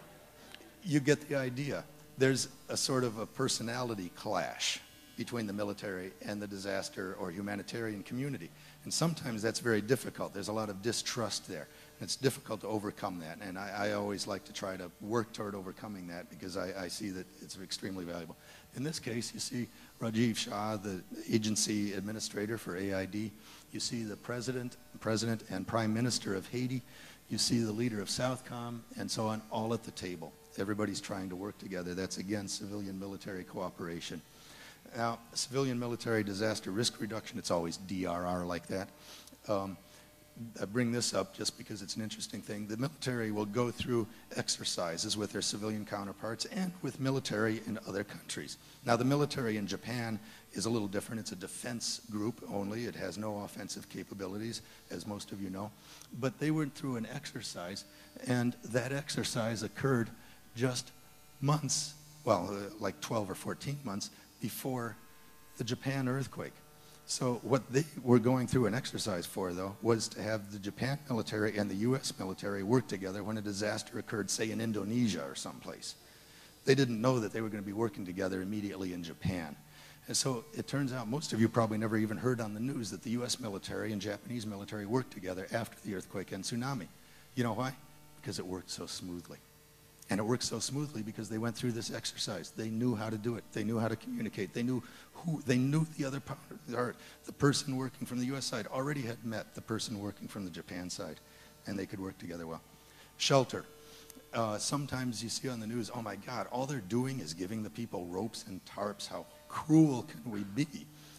you get the idea. There's a sort of a personality clash between the military and the disaster or humanitarian community. And sometimes that's very difficult. There's a lot of distrust there. And it's difficult to overcome that. And I always like to try to work toward overcoming that because I see that it's extremely valuable. In this case, you see Rajiv Shah, the agency administrator for AID. You see the president and prime minister of Haiti. You see the leader of Southcom and so on, all at the table. Everybody's trying to work together. That's, again, civilian-military cooperation. Now, civilian-military disaster risk reduction, it's always DRR like that. I bring this up just because it's an interesting thing. The military will go through exercises with their civilian counterparts and with military in other countries. Now, the military in Japan is a little different. It's a defense group only. It has no offensive capabilities, as most of you know. But they went through an exercise, and that exercise occurred just months, well, like 12 or 14 months before the Japan earthquake. So what they were going through an exercise for, though, was to have the Japan military and the U.S. military work together when a disaster occurred, say, in Indonesia or someplace. They didn't know that they were going to be working together immediately in Japan. And so it turns out most of you probably never even heard on the news that the U.S. military and Japanese military worked together after the earthquake and tsunami. You know why? Because it worked so smoothly. And it worked so smoothly because they went through this exercise. They knew how to do it. They knew how to communicate. They knew who. They knew the other partner. The person working from the U.S. side already had met the person working from the Japan side, and they could work together well. Shelter. Sometimes you see on the news, oh my God, all they're doing is giving the people ropes and tarps. How cruel can we be?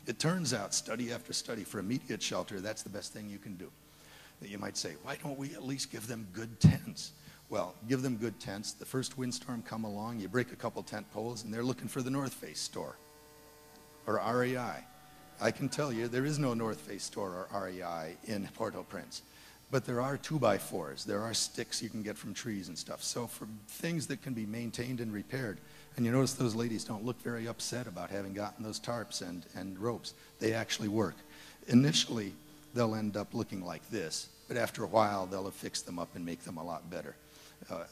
It turns out, study after study, for immediate shelter, that's the best thing you can do. That you might say, why don't we at least give them good tents? Well, give them good tents. The first windstorm come along, you break a couple tent poles, and they're looking for the North Face store or REI. I can tell you there is no North Face store or REI in Port-au-Prince, but there are 2x4s. There are sticks you can get from trees and stuff. So for things that can be maintained and repaired, and you notice those ladies don't look very upset about having gotten those tarps and ropes. They actually work. Initially, they'll end up looking like this, but after a while, they'll have fixed them up and make them a lot better.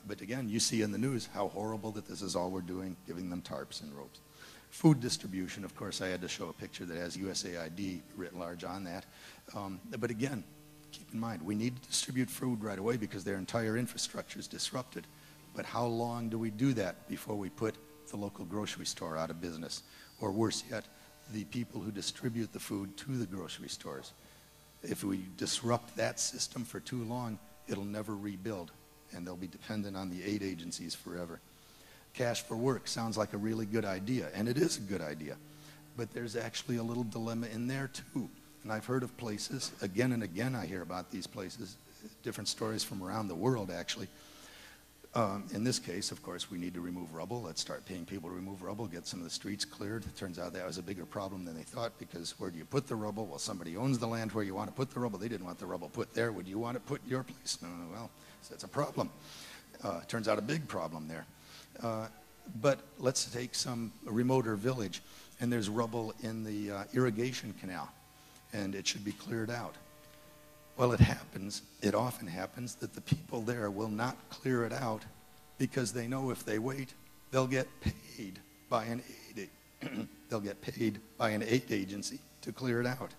But again, you see in the news how horrible that this is all we're doing, giving them tarps and ropes. Food distribution, of course, I had to show a picture that has USAID writ large on that. But again, keep in mind, we need to distribute food right away because their entire infrastructure is disrupted. But how long do we do that before we put the local grocery store out of business? Or worse yet, the people who distribute the food to the grocery stores. If we disrupt that system for too long, it'll never rebuild. And they'll be dependent on the aid agencies forever. Cash for work sounds like a really good idea, and it is a good idea. But there's actually a little dilemma in there, too. And I've heard of places, again and again I hear about these places, different stories from around the world, actually. In this case, of course, we need to remove rubble. Let's start paying people to remove rubble, get some of the streets cleared. It turns out that was a bigger problem than they thought, because where do you put the rubble? Well, somebody owns the land where you want to put the rubble. They didn't want the rubble put there. Would you want it put in your place? No, no, well, so that's a problem. Turns out a big problem there. But let's take some remoter village, and there's rubble in the irrigation canal, and it should be cleared out. Well, it happens, it often happens, that the people there will not clear it out because they know if they wait, they'll get paid by an aid, they'll get paid by an aid agency to clear it out.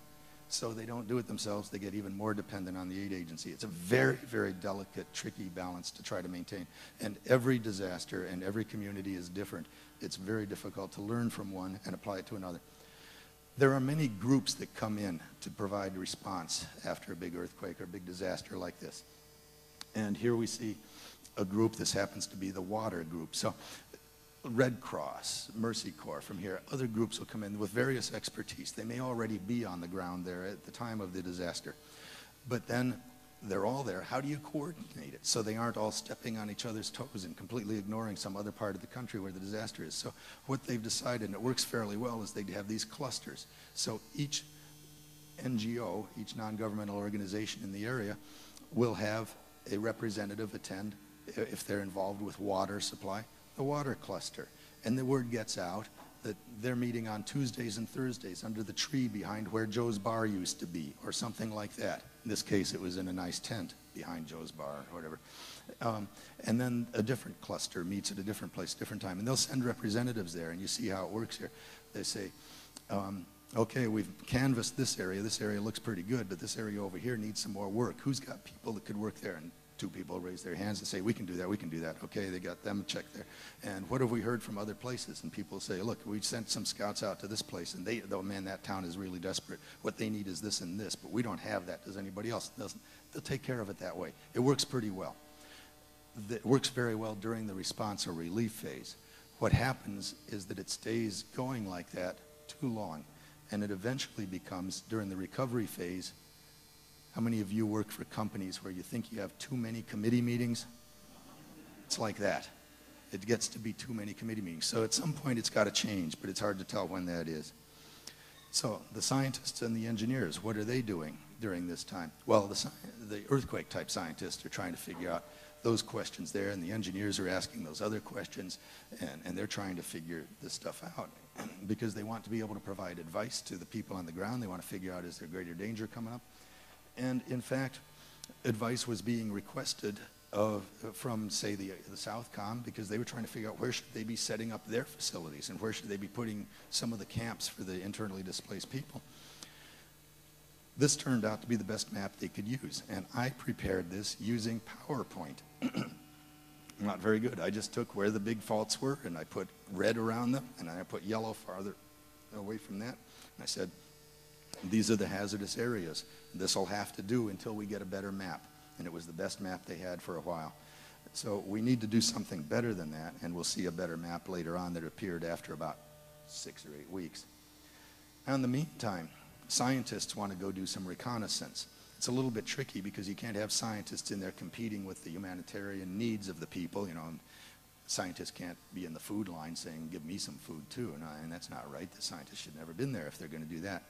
So they don't do it themselves, they get even more dependent on the aid agency. It's a very, very delicate, tricky balance to try to maintain. And every disaster and every community is different. It's very difficult to learn from one and apply it to another. There are many groups that come in to provide response after a big earthquake or a big disaster like this. And here we see a group, this happens to be the water group. So Red Cross, Mercy Corps from here, other groups will come in with various expertise. They may already be on the ground there at the time of the disaster. But then they're all there. How do you coordinate it so they aren't all stepping on each other's toes and completely ignoring some other part of the country where the disaster is? So what they've decided, and it works fairly well, is they have these clusters. So each NGO, each non-governmental organization in the area, will have a representative attend, if they're involved with water supply, the water cluster. And the word gets out that they're meeting on Tuesdays and Thursdays under the tree behind where Joe's Bar used to be, or something like that. In this case, it was in a nice tent behind Joe's Bar or whatever. And then a different cluster meets at a different place, different time. And they'll send representatives there, and you see how it works here. They say, okay, we've canvassed this area looks pretty good, but this area over here needs some more work. Who's got people that could work there? And two people raise their hands and say, we can do that, okay, they got them checked there. And what have we heard from other places? And people say, look, we sent some scouts out to this place, and they, oh man, that town is really desperate. What they need is this and this, but we don't have that. Does anybody else? Doesn't. They'll take care of it that way. It works pretty well. It works very well during the response or relief phase. What happens is that it stays going like that too long, and it eventually becomes, during the recovery phase, how many of you work for companies where you think you have too many committee meetings? It's like that. It gets to be too many committee meetings. So at some point it's got to change, but it's hard to tell when that is. So the scientists and the engineers, what are they doing during this time? Well, the earthquake type scientists are trying to figure out those questions there, and the engineers are asking those other questions, and they're trying to figure this stuff out because they want to be able to provide advice to the people on the ground. They want to figure out, is there greater danger coming up? And in fact, advice was being requested from, say, the Southcom, because they were trying to figure out where should they be setting up their facilities and where should they be putting some of the camps for the internally displaced people. This turned out to be the best map they could use, and I prepared this using PowerPoint. Not very good. I just took where the big faults were, and I put red around them, and I put yellow farther away from that, and I said, these are the hazardous areas. This will have to do until we get a better map. And it was the best map they had for a while. So we need to do something better than that, and we'll see a better map later on that appeared after about 6 or 8 weeks. Now in the meantime, scientists want to go do some reconnaissance. It's a little bit tricky because you can't have scientists in there competing with the humanitarian needs of the people, you know. Scientists can't be in the food line saying, give me some food too, and that's not right. The scientists should never have been there if they're going to do that.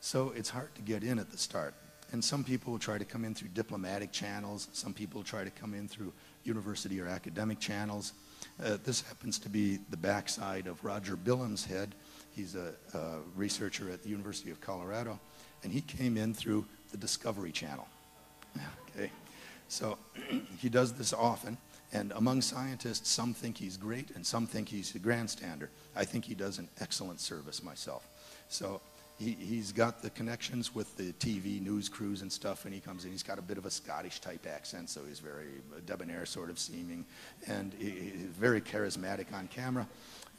So it's hard to get in at the start. And some people will try to come in through diplomatic channels. Some people try to come in through university or academic channels. This happens to be the backside of Roger Billam's head. He's a researcher at the University of Colorado. And he came in through the Discovery Channel. Okay. So he does this often. And among scientists, some think he's great, and some think he's a grandstander. I think he does an excellent service myself. So he's got the connections with the TV news crews and stuff, and he comes in. He's got a bit of a Scottish-type accent, so he's very debonair sort of seeming, and he's very charismatic on camera.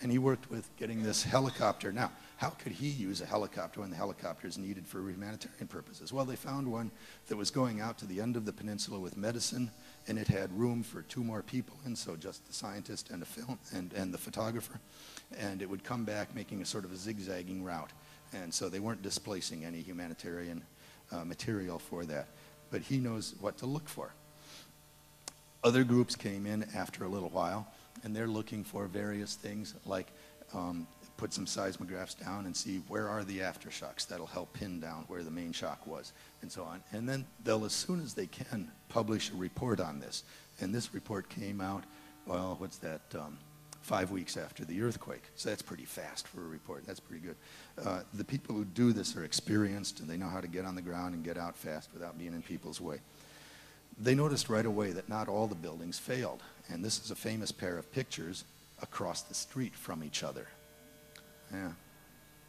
And he worked with getting this helicopter. Now, how could he use a helicopter when the helicopter is needed for humanitarian purposes? Well, they found one that was going out to the end of the peninsula with medicine, and it had room for 2 more people, and so just the scientist and, the photographer, and it would come back making a sort of a zigzagging route. And so they weren't displacing any humanitarian material for that. But he knows what to look for. Other groups came in after a little while, and they're looking for various things like put some seismographs down and see where are the aftershocks. That'll help pin down where the main shock was and so on. And then they'll, as soon as they can, publish a report on this. And this report came out, well, what's that? 5 weeks after the earthquake. So that's pretty fast for a report. That's pretty good. The people who do this are experienced, and they know how to get on the ground and get out fast without being in people's way. They noticed right away that not all the buildings failed. And this is a famous pair of pictures across the street from each other. Yeah,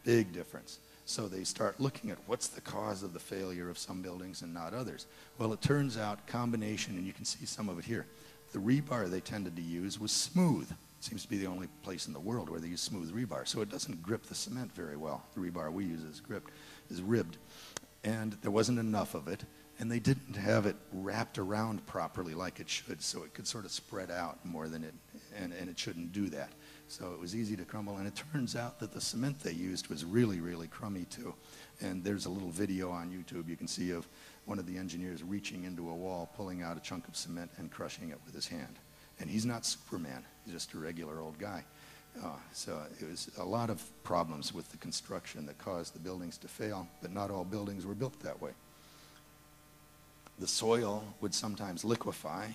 big difference. So they start looking at what's the cause of the failure of some buildings and not others. Well, it turns out combination, and you can see some of it here. The rebar they tended to use was smooth. Seems to be the only place in the world where they use smooth rebar. So it doesn't grip the cement very well. The rebar we use is gripped, is ribbed. And there wasn't enough of it. And they didn't have it wrapped around properly like it should. So it could sort of spread out more than it, and it shouldn't do that. So it was easy to crumble. And it turns out that the cement they used was really, really crummy too. And there's a little video on YouTube you can see of one of the engineers reaching into a wall, pulling out a chunk of cement and crushing it with his hand. And he's not Superman. He's just a regular old guy. So it was a lot of problems with the construction that caused the buildings to fail, but not all buildings were built that way. The soil would sometimes liquefy,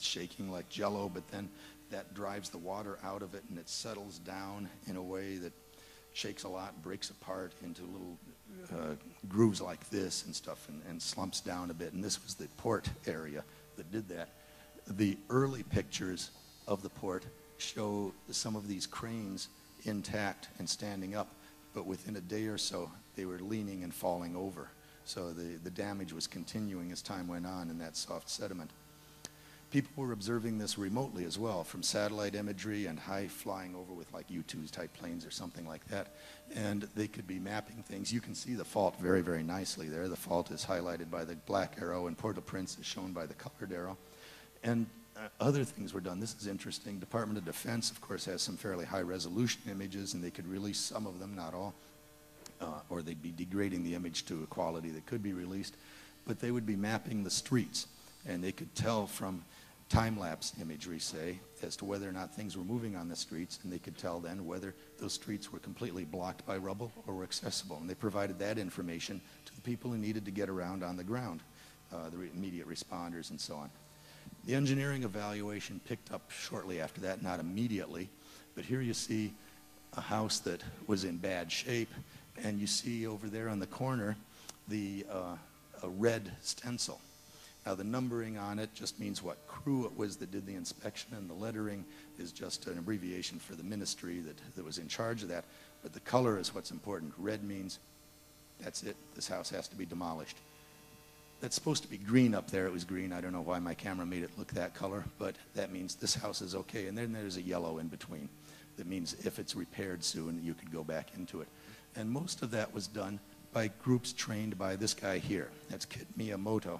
shaking like jello, but then that drives the water out of it, and it settles down in a way that shakes a lot, breaks apart into little grooves like this and stuff, and slumps down a bit. And this was the port area that did that. The early pictures of the port show some of these cranes intact and standing up, but within a day or so, they were leaning and falling over. So the damage was continuing as time went on in that soft sediment. People were observing this remotely as well, from satellite imagery and high flying over with like U-2 type planes or something like that. And they could be mapping things. You can see the fault very, very nicely there. The fault is highlighted by the black arrow, and Port-au-Prince is shown by the colored arrow. And other things were done. This is interesting. Department of Defense, of course, has some fairly high resolution images, and they could release some of them, not all. Or they'd be degrading the image to a quality that could be released. But they would be mapping the streets, and they could tell from time-lapse imagery, say, as to whether or not things were moving on the streets, and they could tell then whether those streets were completely blocked by rubble or were accessible. And they provided that information to the people who needed to get around on the ground, the immediate responders and so on. The engineering evaluation picked up shortly after that, not immediately, but here you see a house that was in bad shape, and you see over there on the corner the a red stencil. Now the numbering on it just means what crew it was that did the inspection, and the lettering is just an abbreviation for the ministry that was in charge of that, but the color is what's important. Red means that's it, this house has to be demolished. That's supposed to be green up there, it was green, I don't know why my camera made it look that color, but that means this house is okay, and then there's a yellow in between. That means if it's repaired soon, you could go back into it. And most of that was done by groups trained by this guy here, that's Kit Miyamoto.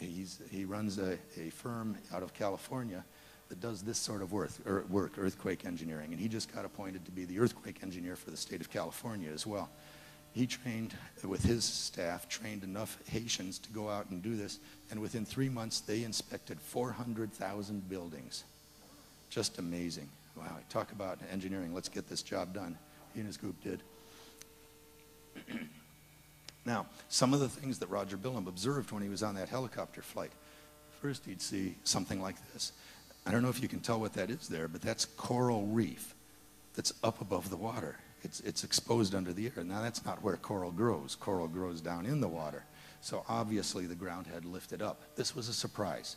He runs a firm out of California that does this sort of work, earthquake engineering, and he just got appointed to be the earthquake engineer for the state of California as well. He trained, with his staff, trained enough Haitians to go out and do this, and within 3 months they inspected 400,000 buildings. Just amazing. Wow, talk about engineering, let's get this job done. He and his group did. Now, some of the things that Roger Billam observed when he was on that helicopter flight. First, he'd see something like this. I don't know if you can tell what that is there, but that's coral reef that's up above the water. It's exposed under the air. Now, that's not where coral grows. Coral grows down in the water. So obviously, the ground had lifted up. This was a surprise.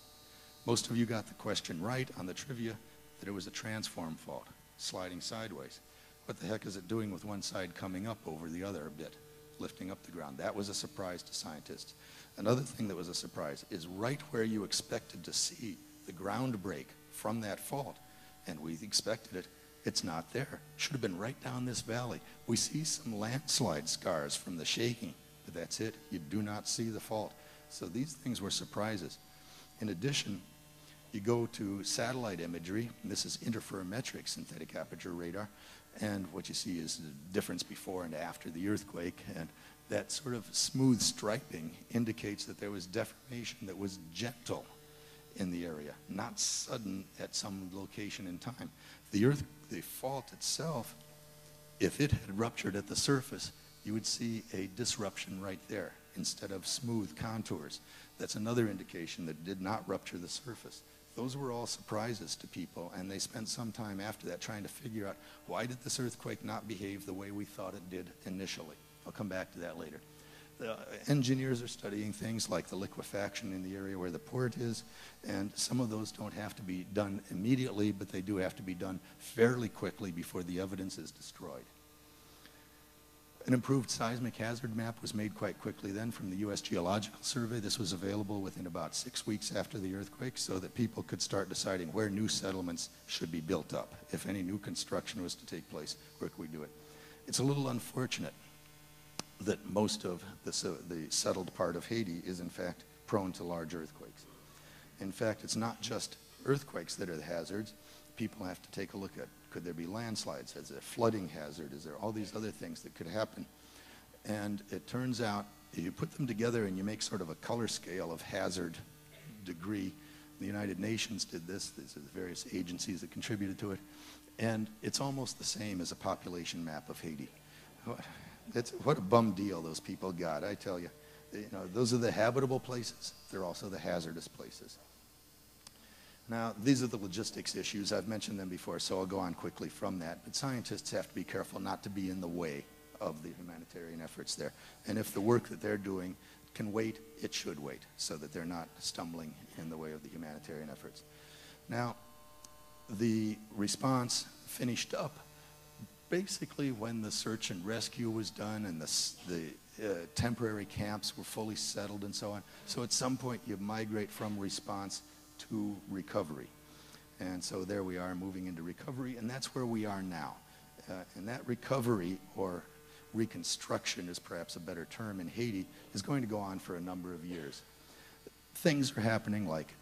Most of you got the question right on the trivia that it was a transform fault, sliding sideways. What the heck is it doing with one side coming up over the other a bit, lifting up the ground? That was a surprise to scientists. Another thing that was a surprise is right where you expected to see the ground break from that fault, and we expected it, it's not there. Should have been right down this valley. We see some landslide scars from the shaking, but that's it. You do not see the fault. So these things were surprises. In addition, you go to satellite imagery, and this is interferometric synthetic aperture radar, and what you see is the difference before and after the earthquake, and that sort of smooth striping indicates that there was deformation that was gentle in the area, not sudden at some location in time. The fault itself, if it had ruptured at the surface, you would see a disruption right there instead of smooth contours. That's another indication that it did not rupture the surface. Those were all surprises to people, and they spent some time after that trying to figure out, why did this earthquake not behave the way we thought it did initially? I'll come back to that later. The engineers are studying things like the liquefaction in the area where the port is, and some of those don't have to be done immediately, but they do have to be done fairly quickly before the evidence is destroyed. An improved seismic hazard map was made quite quickly then from the U.S. Geological Survey. This was available within about 6 weeks after the earthquake so that people could start deciding where new settlements should be built up. If any new construction was to take place, where could we do it? It's a little unfortunate that most of the settled part of Haiti is in fact prone to large earthquakes. In fact, it's not just earthquakes that are the hazards. People have to take a look at, could there be landslides? Is there flooding hazard? Is there all these other things that could happen? And it turns out, if you put them together and you make sort of a color scale of hazard degree, the United Nations did this, these are the various agencies that contributed to it, and it's almost the same as a population map of Haiti. What a bum deal those people got, I tell you. You know, those are the habitable places, they're also the hazardous places. Now, these are the logistics issues. I've mentioned them before, so I'll go on quickly from that. But scientists have to be careful not to be in the way of the humanitarian efforts there. And if the work that they're doing can wait, it should wait, so that they're not stumbling in the way of the humanitarian efforts. Now, the response finished up basically when the search and rescue was done and the temporary camps were fully settled and so on. So at some point you migrate from response to recovery. And so there we are moving into recovery, and that's where we are now. And that recovery, or reconstruction is perhaps a better term in Haiti, is going to go on for a number of years. Things are happening like,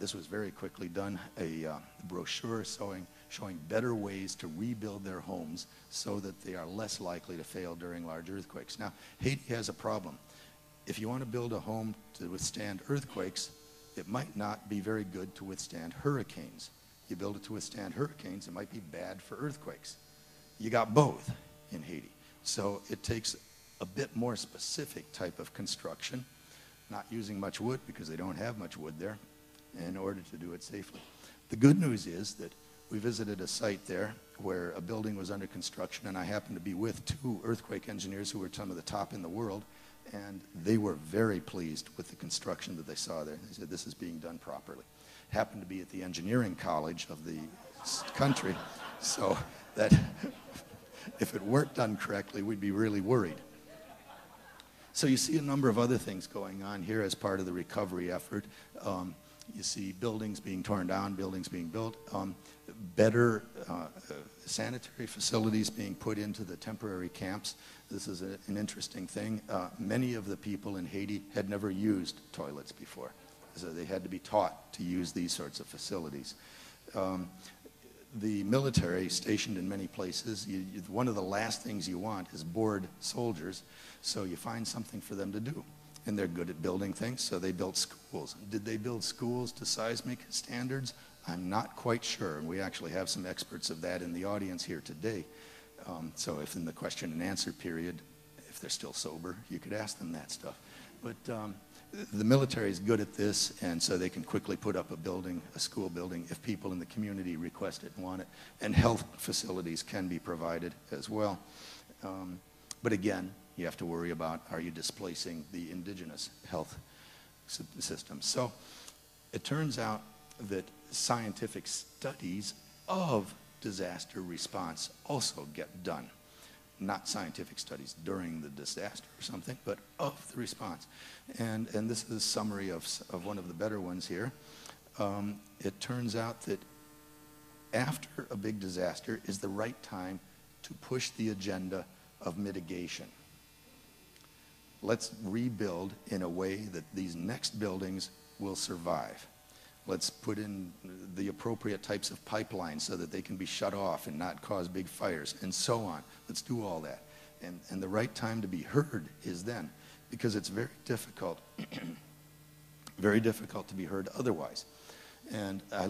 this was very quickly done, a brochure showing better ways to rebuild their homes so that they are less likely to fail during large earthquakes. Now, Haiti has a problem. If you want to build a home to withstand earthquakes, it might not be very good to withstand hurricanes. You build it to withstand hurricanes, it might be bad for earthquakes. You got both in Haiti. So it takes a bit more specific type of construction, not using much wood because they don't have much wood there, in order to do it safely. The good news is that we visited a site there where a building was under construction, and I happened to be with two earthquake engineers who were some of the top in the world, and they were very pleased with the construction that they saw there. They said, this is being done properly. Happened to be at the engineering college of the country, so that if it weren't done correctly, we'd be really worried. So you see a number of other things going on here as part of the recovery effort. You see buildings being torn down, buildings being built, better sanitary facilities being put into the temporary camps. This is an interesting thing. Many of the people in Haiti had never used toilets before, so they had to be taught to use these sorts of facilities. The military stationed in many places, one of the last things you want is bored soldiers, so you find something for them to do. And they're good at building things, so they built schools. Did they build schools to seismic standards? I'm not quite sure, and we actually have some experts of that in the audience here today. So if in the question and answer period, if they're still sober, you could ask them that stuff. But the military is good at this, and so they can quickly put up a building, a school building, if people in the community request it and want it. And health facilities can be provided as well. But again, you have to worry about, are you displacing the indigenous health system? So it turns out that scientific studies of disaster response also get done. Not scientific studies during the disaster or something, but of the response. And this is a summary of one of the better ones here. It turns out that after a big disaster is the right time to push the agenda of mitigation. Let's rebuild in a way that these next buildings will survive. Let's put in the appropriate types of pipelines so that they can be shut off and not cause big fires, and so on. Let's do all that. And the right time to be heard is then, because it's very difficult, very difficult to be heard otherwise. And I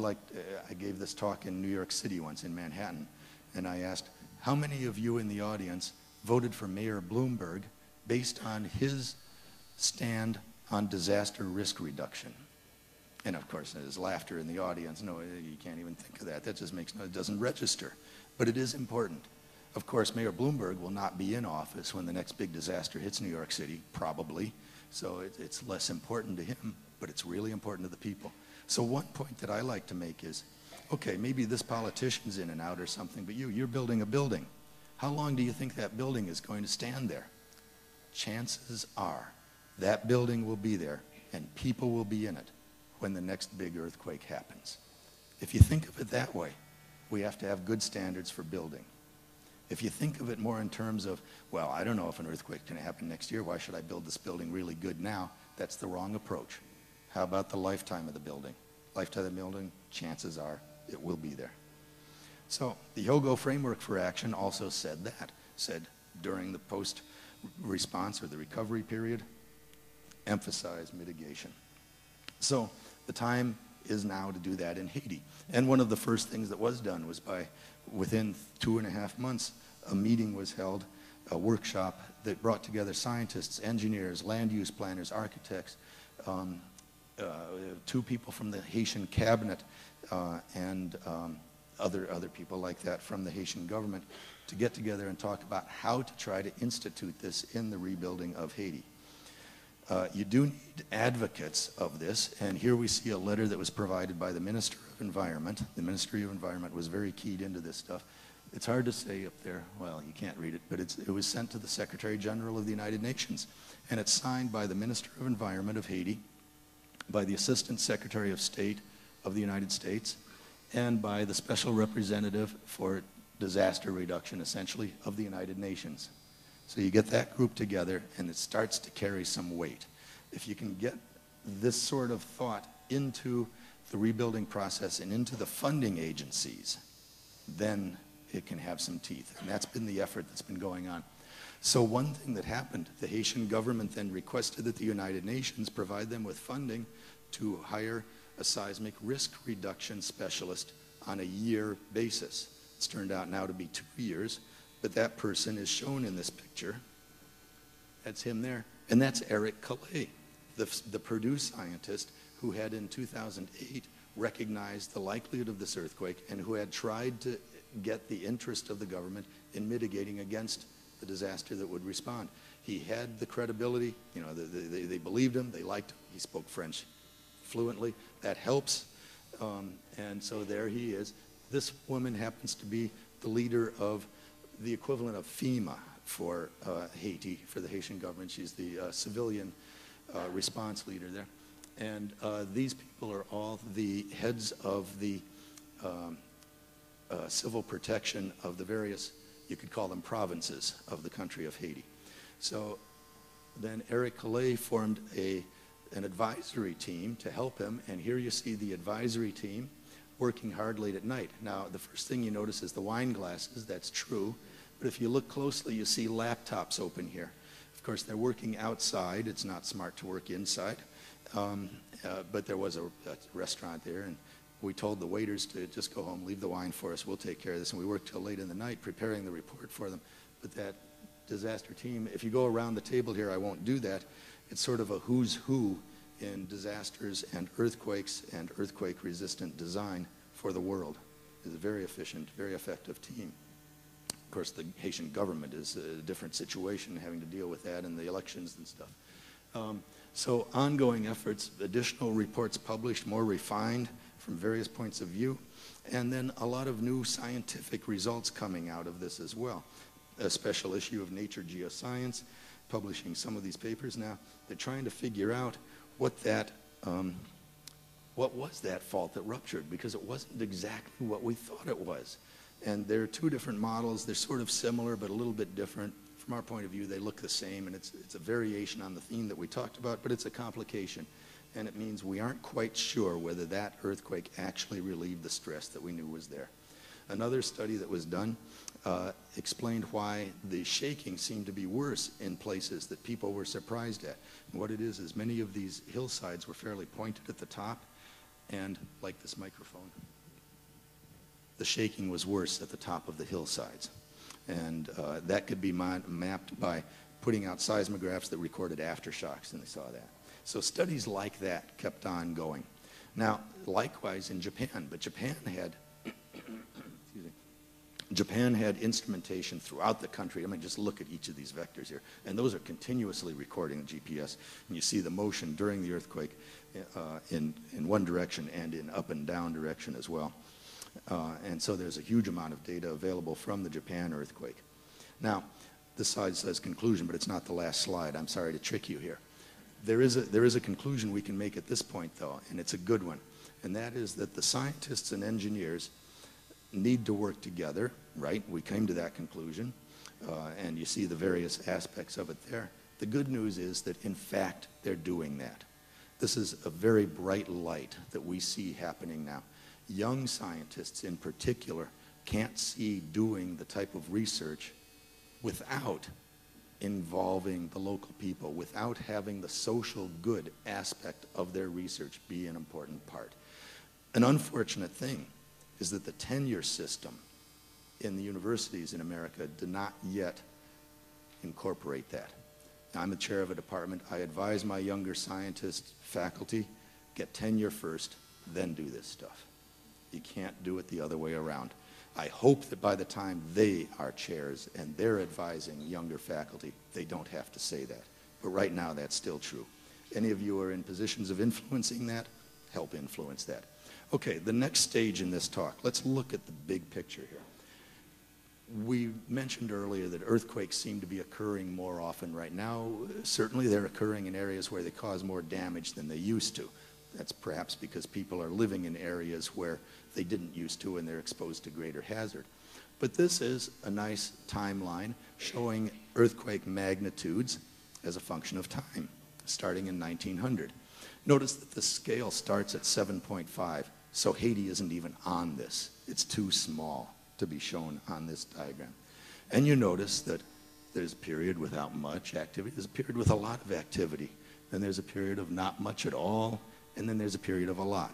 gave this talk in New York City once, in Manhattan, and I asked, how many of you in the audience voted for Mayor Bloomberg based on his stand on disaster risk reduction? And of course, there's laughter in the audience. No, you can't even think of that. That just makes no, it doesn't register. But it is important. Of course, Mayor Bloomberg will not be in office when the next big disaster hits New York City, probably. So it's less important to him, but it's really important to the people. So one point that I like to make is, okay, maybe this politician's in and out or something, but you're building a building. How long do you think that building is going to stand there? Chances are that building will be there and people will be in it when the next big earthquake happens. If you think of it that way, we have to have good standards for building. If you think of it more in terms of, well, I don't know if an earthquake's gonna happen next year, why should I build this building really good now? That's the wrong approach. How about the lifetime of the building? Lifetime of the building, chances are it will be there. So the Hyogo Framework for Action also said that, said during the post response or the recovery period, emphasize mitigation. So the time is now to do that in Haiti. And one of the first things that was done was within 2.5 months, a meeting was held, a workshop that brought together scientists, engineers, land use planners, architects, two people from the Haitian cabinet, and other people like that from the Haitian government, to get together and talk about how to try to institute this in the rebuilding of Haiti. You do need advocates of this, and here we see a letter that was provided by the Minister of Environment. The Ministry of Environment was very keyed into this stuff, It's hard to say up there. Well, you can't read it, but it was sent to the Secretary General of the United Nations, and it's signed by the Minister of Environment of Haiti, by the Assistant Secretary of State of the United States, and by the Special Representative for Disaster Reduction, essentially, of the United Nations. So you get that group together, and it starts to carry some weight. If you can get this sort of thought into the rebuilding process and into the funding agencies, then it can have some teeth. And that's been the effort that's been going on. So one thing that happened, the Haitian government then requested that the United Nations provide them with funding to hire a seismic risk reduction specialist on a year basis. It's turned out now to be 2 years, but that person is shown in this picture. That's him there. And that's Eric Calais, the Purdue scientist who had in 2008 recognized the likelihood of this earthquake and who had tried to get the interest of the government in mitigating against the disaster that would respond. He had the credibility, you know, they believed him, they liked him, he spoke French fluently, that helps. And so there he is. This woman happens to be the leader of the equivalent of FEMA for Haiti, for the Haitian government. She's the civilian response leader there. And these people are all the heads of the civil protection of the various, you could call them provinces of the country of Haiti. So then Eric Calais formed an advisory team to help him, and here you see the advisory team working hard late at night. Now, the first thing you notice is the wine glasses, that's true, but if you look closely, you see laptops open here. Of course, they're working outside, it's not smart to work inside, but there was a restaurant there, and we told the waiters to just go home, leave the wine for us, we'll take care of this. And we worked till late in the night preparing the report for them. But that disaster team, if you go around the table here, I won't do that. It's sort of a who's who in disasters and earthquakes and earthquake-resistant design for the world. It's a very efficient, very effective team. Of course, the Haitian government is a different situation, having to deal with that and the elections and stuff. So ongoing efforts, additional reports published, more refined, from various points of view, and then a lot of new scientific results coming out of this as well. A special issue of Nature Geoscience, publishing some of these papers now. They're trying to figure out what was that fault that ruptured, because it wasn't exactly what we thought it was. And there are two different models. They're sort of similar, but a little bit different. From our point of view, they look the same, and it's a variation on the theme that we talked about, but it's a complication. And it means we aren't quite sure whether that earthquake actually relieved the stress that we knew was there. Another study that was done explained why the shaking seemed to be worse in places that people were surprised at. And what it is many of these hillsides were fairly pointed at the top, and like this microphone, the shaking was worse at the top of the hillsides. And that could be mapped by putting out seismographs that recorded aftershocks, and they saw that. So studies like that kept on going. Now, likewise in Japan, but Japan had, excuse me, Japan had instrumentation throughout the country. I mean, just look at each of these vectors here. And those are continuously recording GPS. And you see the motion during the earthquake in one direction and in up and down direction as well. And so there's a huge amount of data available from the Japan earthquake. Now, this slide says conclusion, but it's not the last slide. I'm sorry to trick you here. There is a conclusion we can make at this point, though, and it's a good one. And that is that the scientists and engineers need to work together, right? We came to that conclusion, and you see the various aspects of it there. The good news is that, in fact, they're doing that. This is a very bright light that we see happening now. Young scientists, in particular, can't see doing the type of research without involving the local people, without having the social good aspect of their research be an important part. An unfortunate thing is that the tenure system in the universities in America did not yet incorporate that. Now, I'm the chair of a department. I advise my younger scientists, faculty, get tenure first, then do this stuff. You can't do it the other way around. I hope that by the time they are chairs and they're advising younger faculty, they don't have to say that. But right now, that's still true. Any of you are in positions of influencing that, help influence that. Okay, the next stage in this talk, let's look at the big picture here. We mentioned earlier that earthquakes seem to be occurring more often right now. Certainly they're occurring in areas where they cause more damage than they used to. That's perhaps because people are living in areas where they didn't used to and they're exposed to greater hazard. But this is a nice timeline showing earthquake magnitudes as a function of time, starting in 1900. Notice that the scale starts at 7.5, so Haiti isn't even on this. It's too small to be shown on this diagram. And you notice that there's a period without much activity, there's a period with a lot of activity, then there's a period of not much at all, and then there's a period of a lot.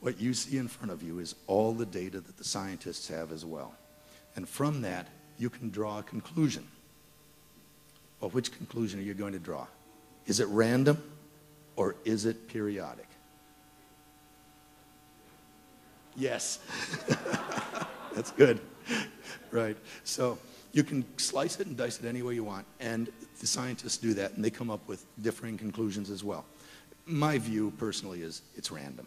What you see in front of you is all the data that the scientists have as well. And from that, you can draw a conclusion. Well, which conclusion are you going to draw? Is it random or is it periodic? Yes. That's good. Right. So you can slice it and dice it any way you want, and the scientists do that, and they come up with differing conclusions as well. My view personally is it's random,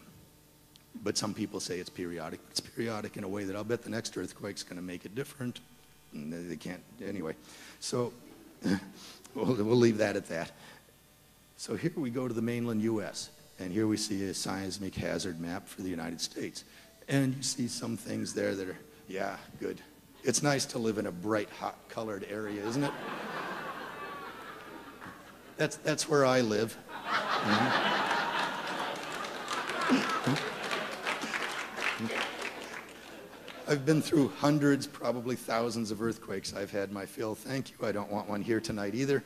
but some people say it's periodic. It's periodic in a way that I'll bet the next earthquake's going to make it different, and they can't anyway. So we'll leave that at that. So here we go to the mainland U.S., and here we see a seismic hazard map for the United States. And you see some things there that are, yeah, good. It's nice to live in a bright, hot, colored area, isn't it? That's where I live. I've been through hundreds, probably thousands of earthquakes. I've had my fill. Thank you. I don't want one here tonight either.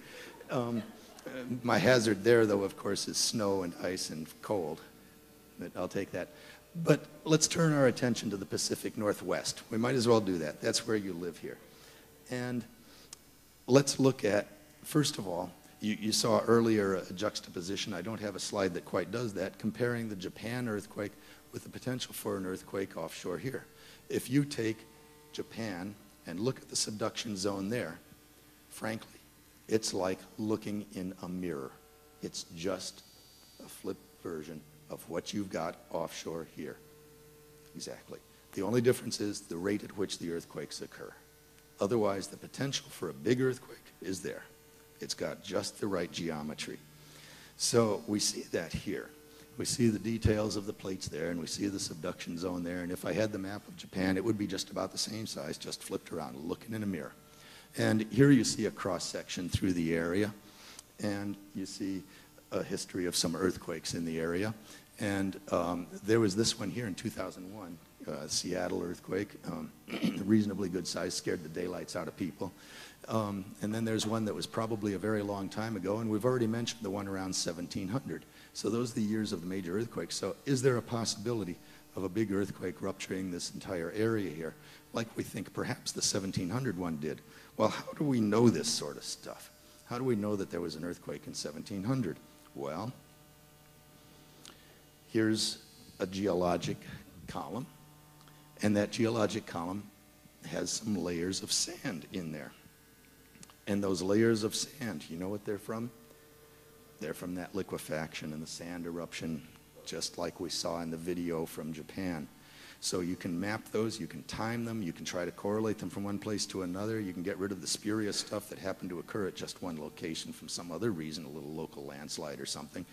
My hazard there, though, of course, is snow and ice and cold. But I'll take that. But let's turn our attention to the Pacific Northwest. We might as well do that. That's where you live here. And let's look at, first of all, you saw earlier a juxtaposition. I don't have a slide that quite does that, comparing the Japan earthquake with the potential for an earthquake offshore here. If you take Japan and look at the subduction zone there, frankly, it's like looking in a mirror. It's just a flipped version of what you've got offshore here. Exactly. The only difference is the rate at which the earthquakes occur. Otherwise, the potential for a big earthquake is there. It's got just the right geometry. So we see that here. We see the details of the plates there, and we see the subduction zone there, and if I had the map of Japan, it would be just about the same size, just flipped around, looking in a mirror. And here you see a cross-section through the area, and you see a history of some earthquakes in the area. And there was this one here in 2001, Seattle earthquake, reasonably good size, scared the daylights out of people. And then there's one that was probably a very long time ago, and we've already mentioned the one around 1700. So those are the years of the major earthquakes. So is there a possibility of a big earthquake rupturing this entire area here, like we think perhaps the 1700 one did? Well, how do we know this sort of stuff? How do we know that there was an earthquake in 1700? Well, here's a geologic column, and that geologic column has some layers of sand in there. And those layers of sand, you know what they're from? They're from that liquefaction and the sand eruption, just like we saw in the video from Japan. So you can map those, you can time them, you can try to correlate them from one place to another, you can get rid of the spurious stuff that happened to occur at just one location from some other reason, a little local landslide or something,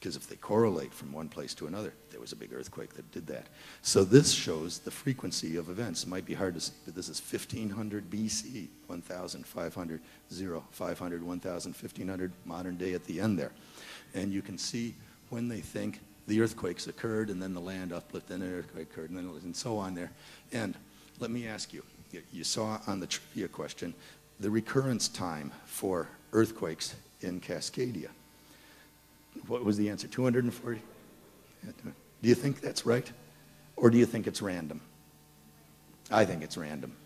because if they correlate from one place to another, there was a big earthquake that did that. So this shows the frequency of events. It might be hard to see, but this is 1500 BC, 1500, 0, 500, 1000, 1500, modern day at the end there. And you can see when they think the earthquakes occurred, and then the land uplift, and an earthquake occurred, and then it was, and so on there. And let me ask you, you saw on the trivia question, the recurrence time for earthquakes in Cascadia. What was the answer, 240? Do you think that's right? Or do you think it's random? I think it's random.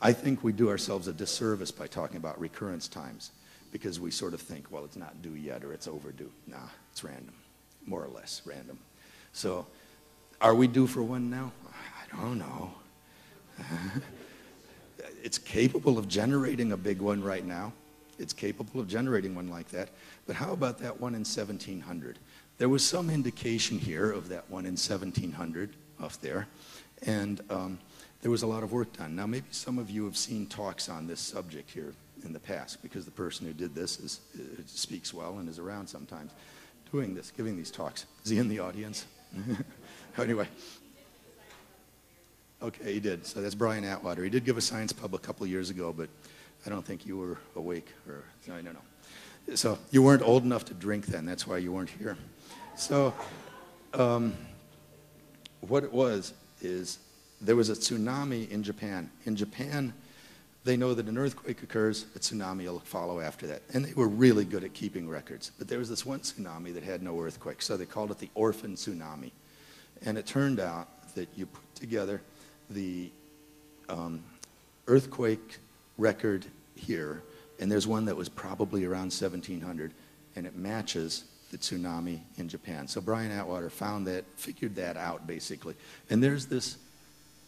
I think we do ourselves a disservice by talking about recurrence times, because we sort of think, well, it's not due yet, or it's overdue. Nah, it's random. More or less random. So are we due for one now? I don't know. It's capable of generating a big one right now. It's capable of generating one like that. But how about that one in 1700? There was some indication here of that one in 1700 off there. And there was a lot of work done. Now, maybe some of you have seen talks on this subject here in the past, because the person who did this speaks well and is around sometimes doing this, giving these talks. Is he in the audience? Anyway. Okay, he did. So that's Brian Atwater. He did give a science pub a couple years ago, but I don't think you were awake, or no, I don't know. So you weren't old enough to drink then. That's why you weren't here. So what it was is there was a tsunami in Japan. In Japan, they know that an earthquake occurs, a tsunami will follow after that. And they were really good at keeping records. But there was this one tsunami that had no earthquake, so they called it the orphan tsunami. And it turned out that you put together the earthquake record here, and there's one that was probably around 1700, and it matches the tsunami in Japan. So Brian Atwater found that, figured that out basically. And there's this,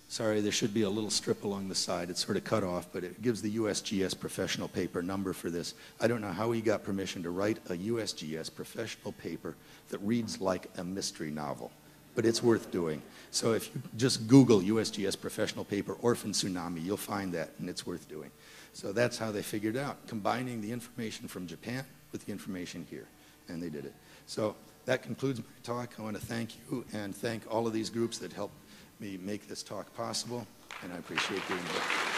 sorry, there should be a little strip along the side. It's sort of cut off, but it gives the USGS professional paper number for this. I don't know how he got permission to write a USGS professional paper that reads like a mystery novel, but it's worth doing. So if you just Google USGS professional paper orphan tsunami, you'll find that, and it's worth doing. So that's how they figured out, combining the information from Japan with the information here, and they did it. So that concludes my talk. I want to thank you and thank all of these groups that helped me make this talk possible, and I appreciate doing it.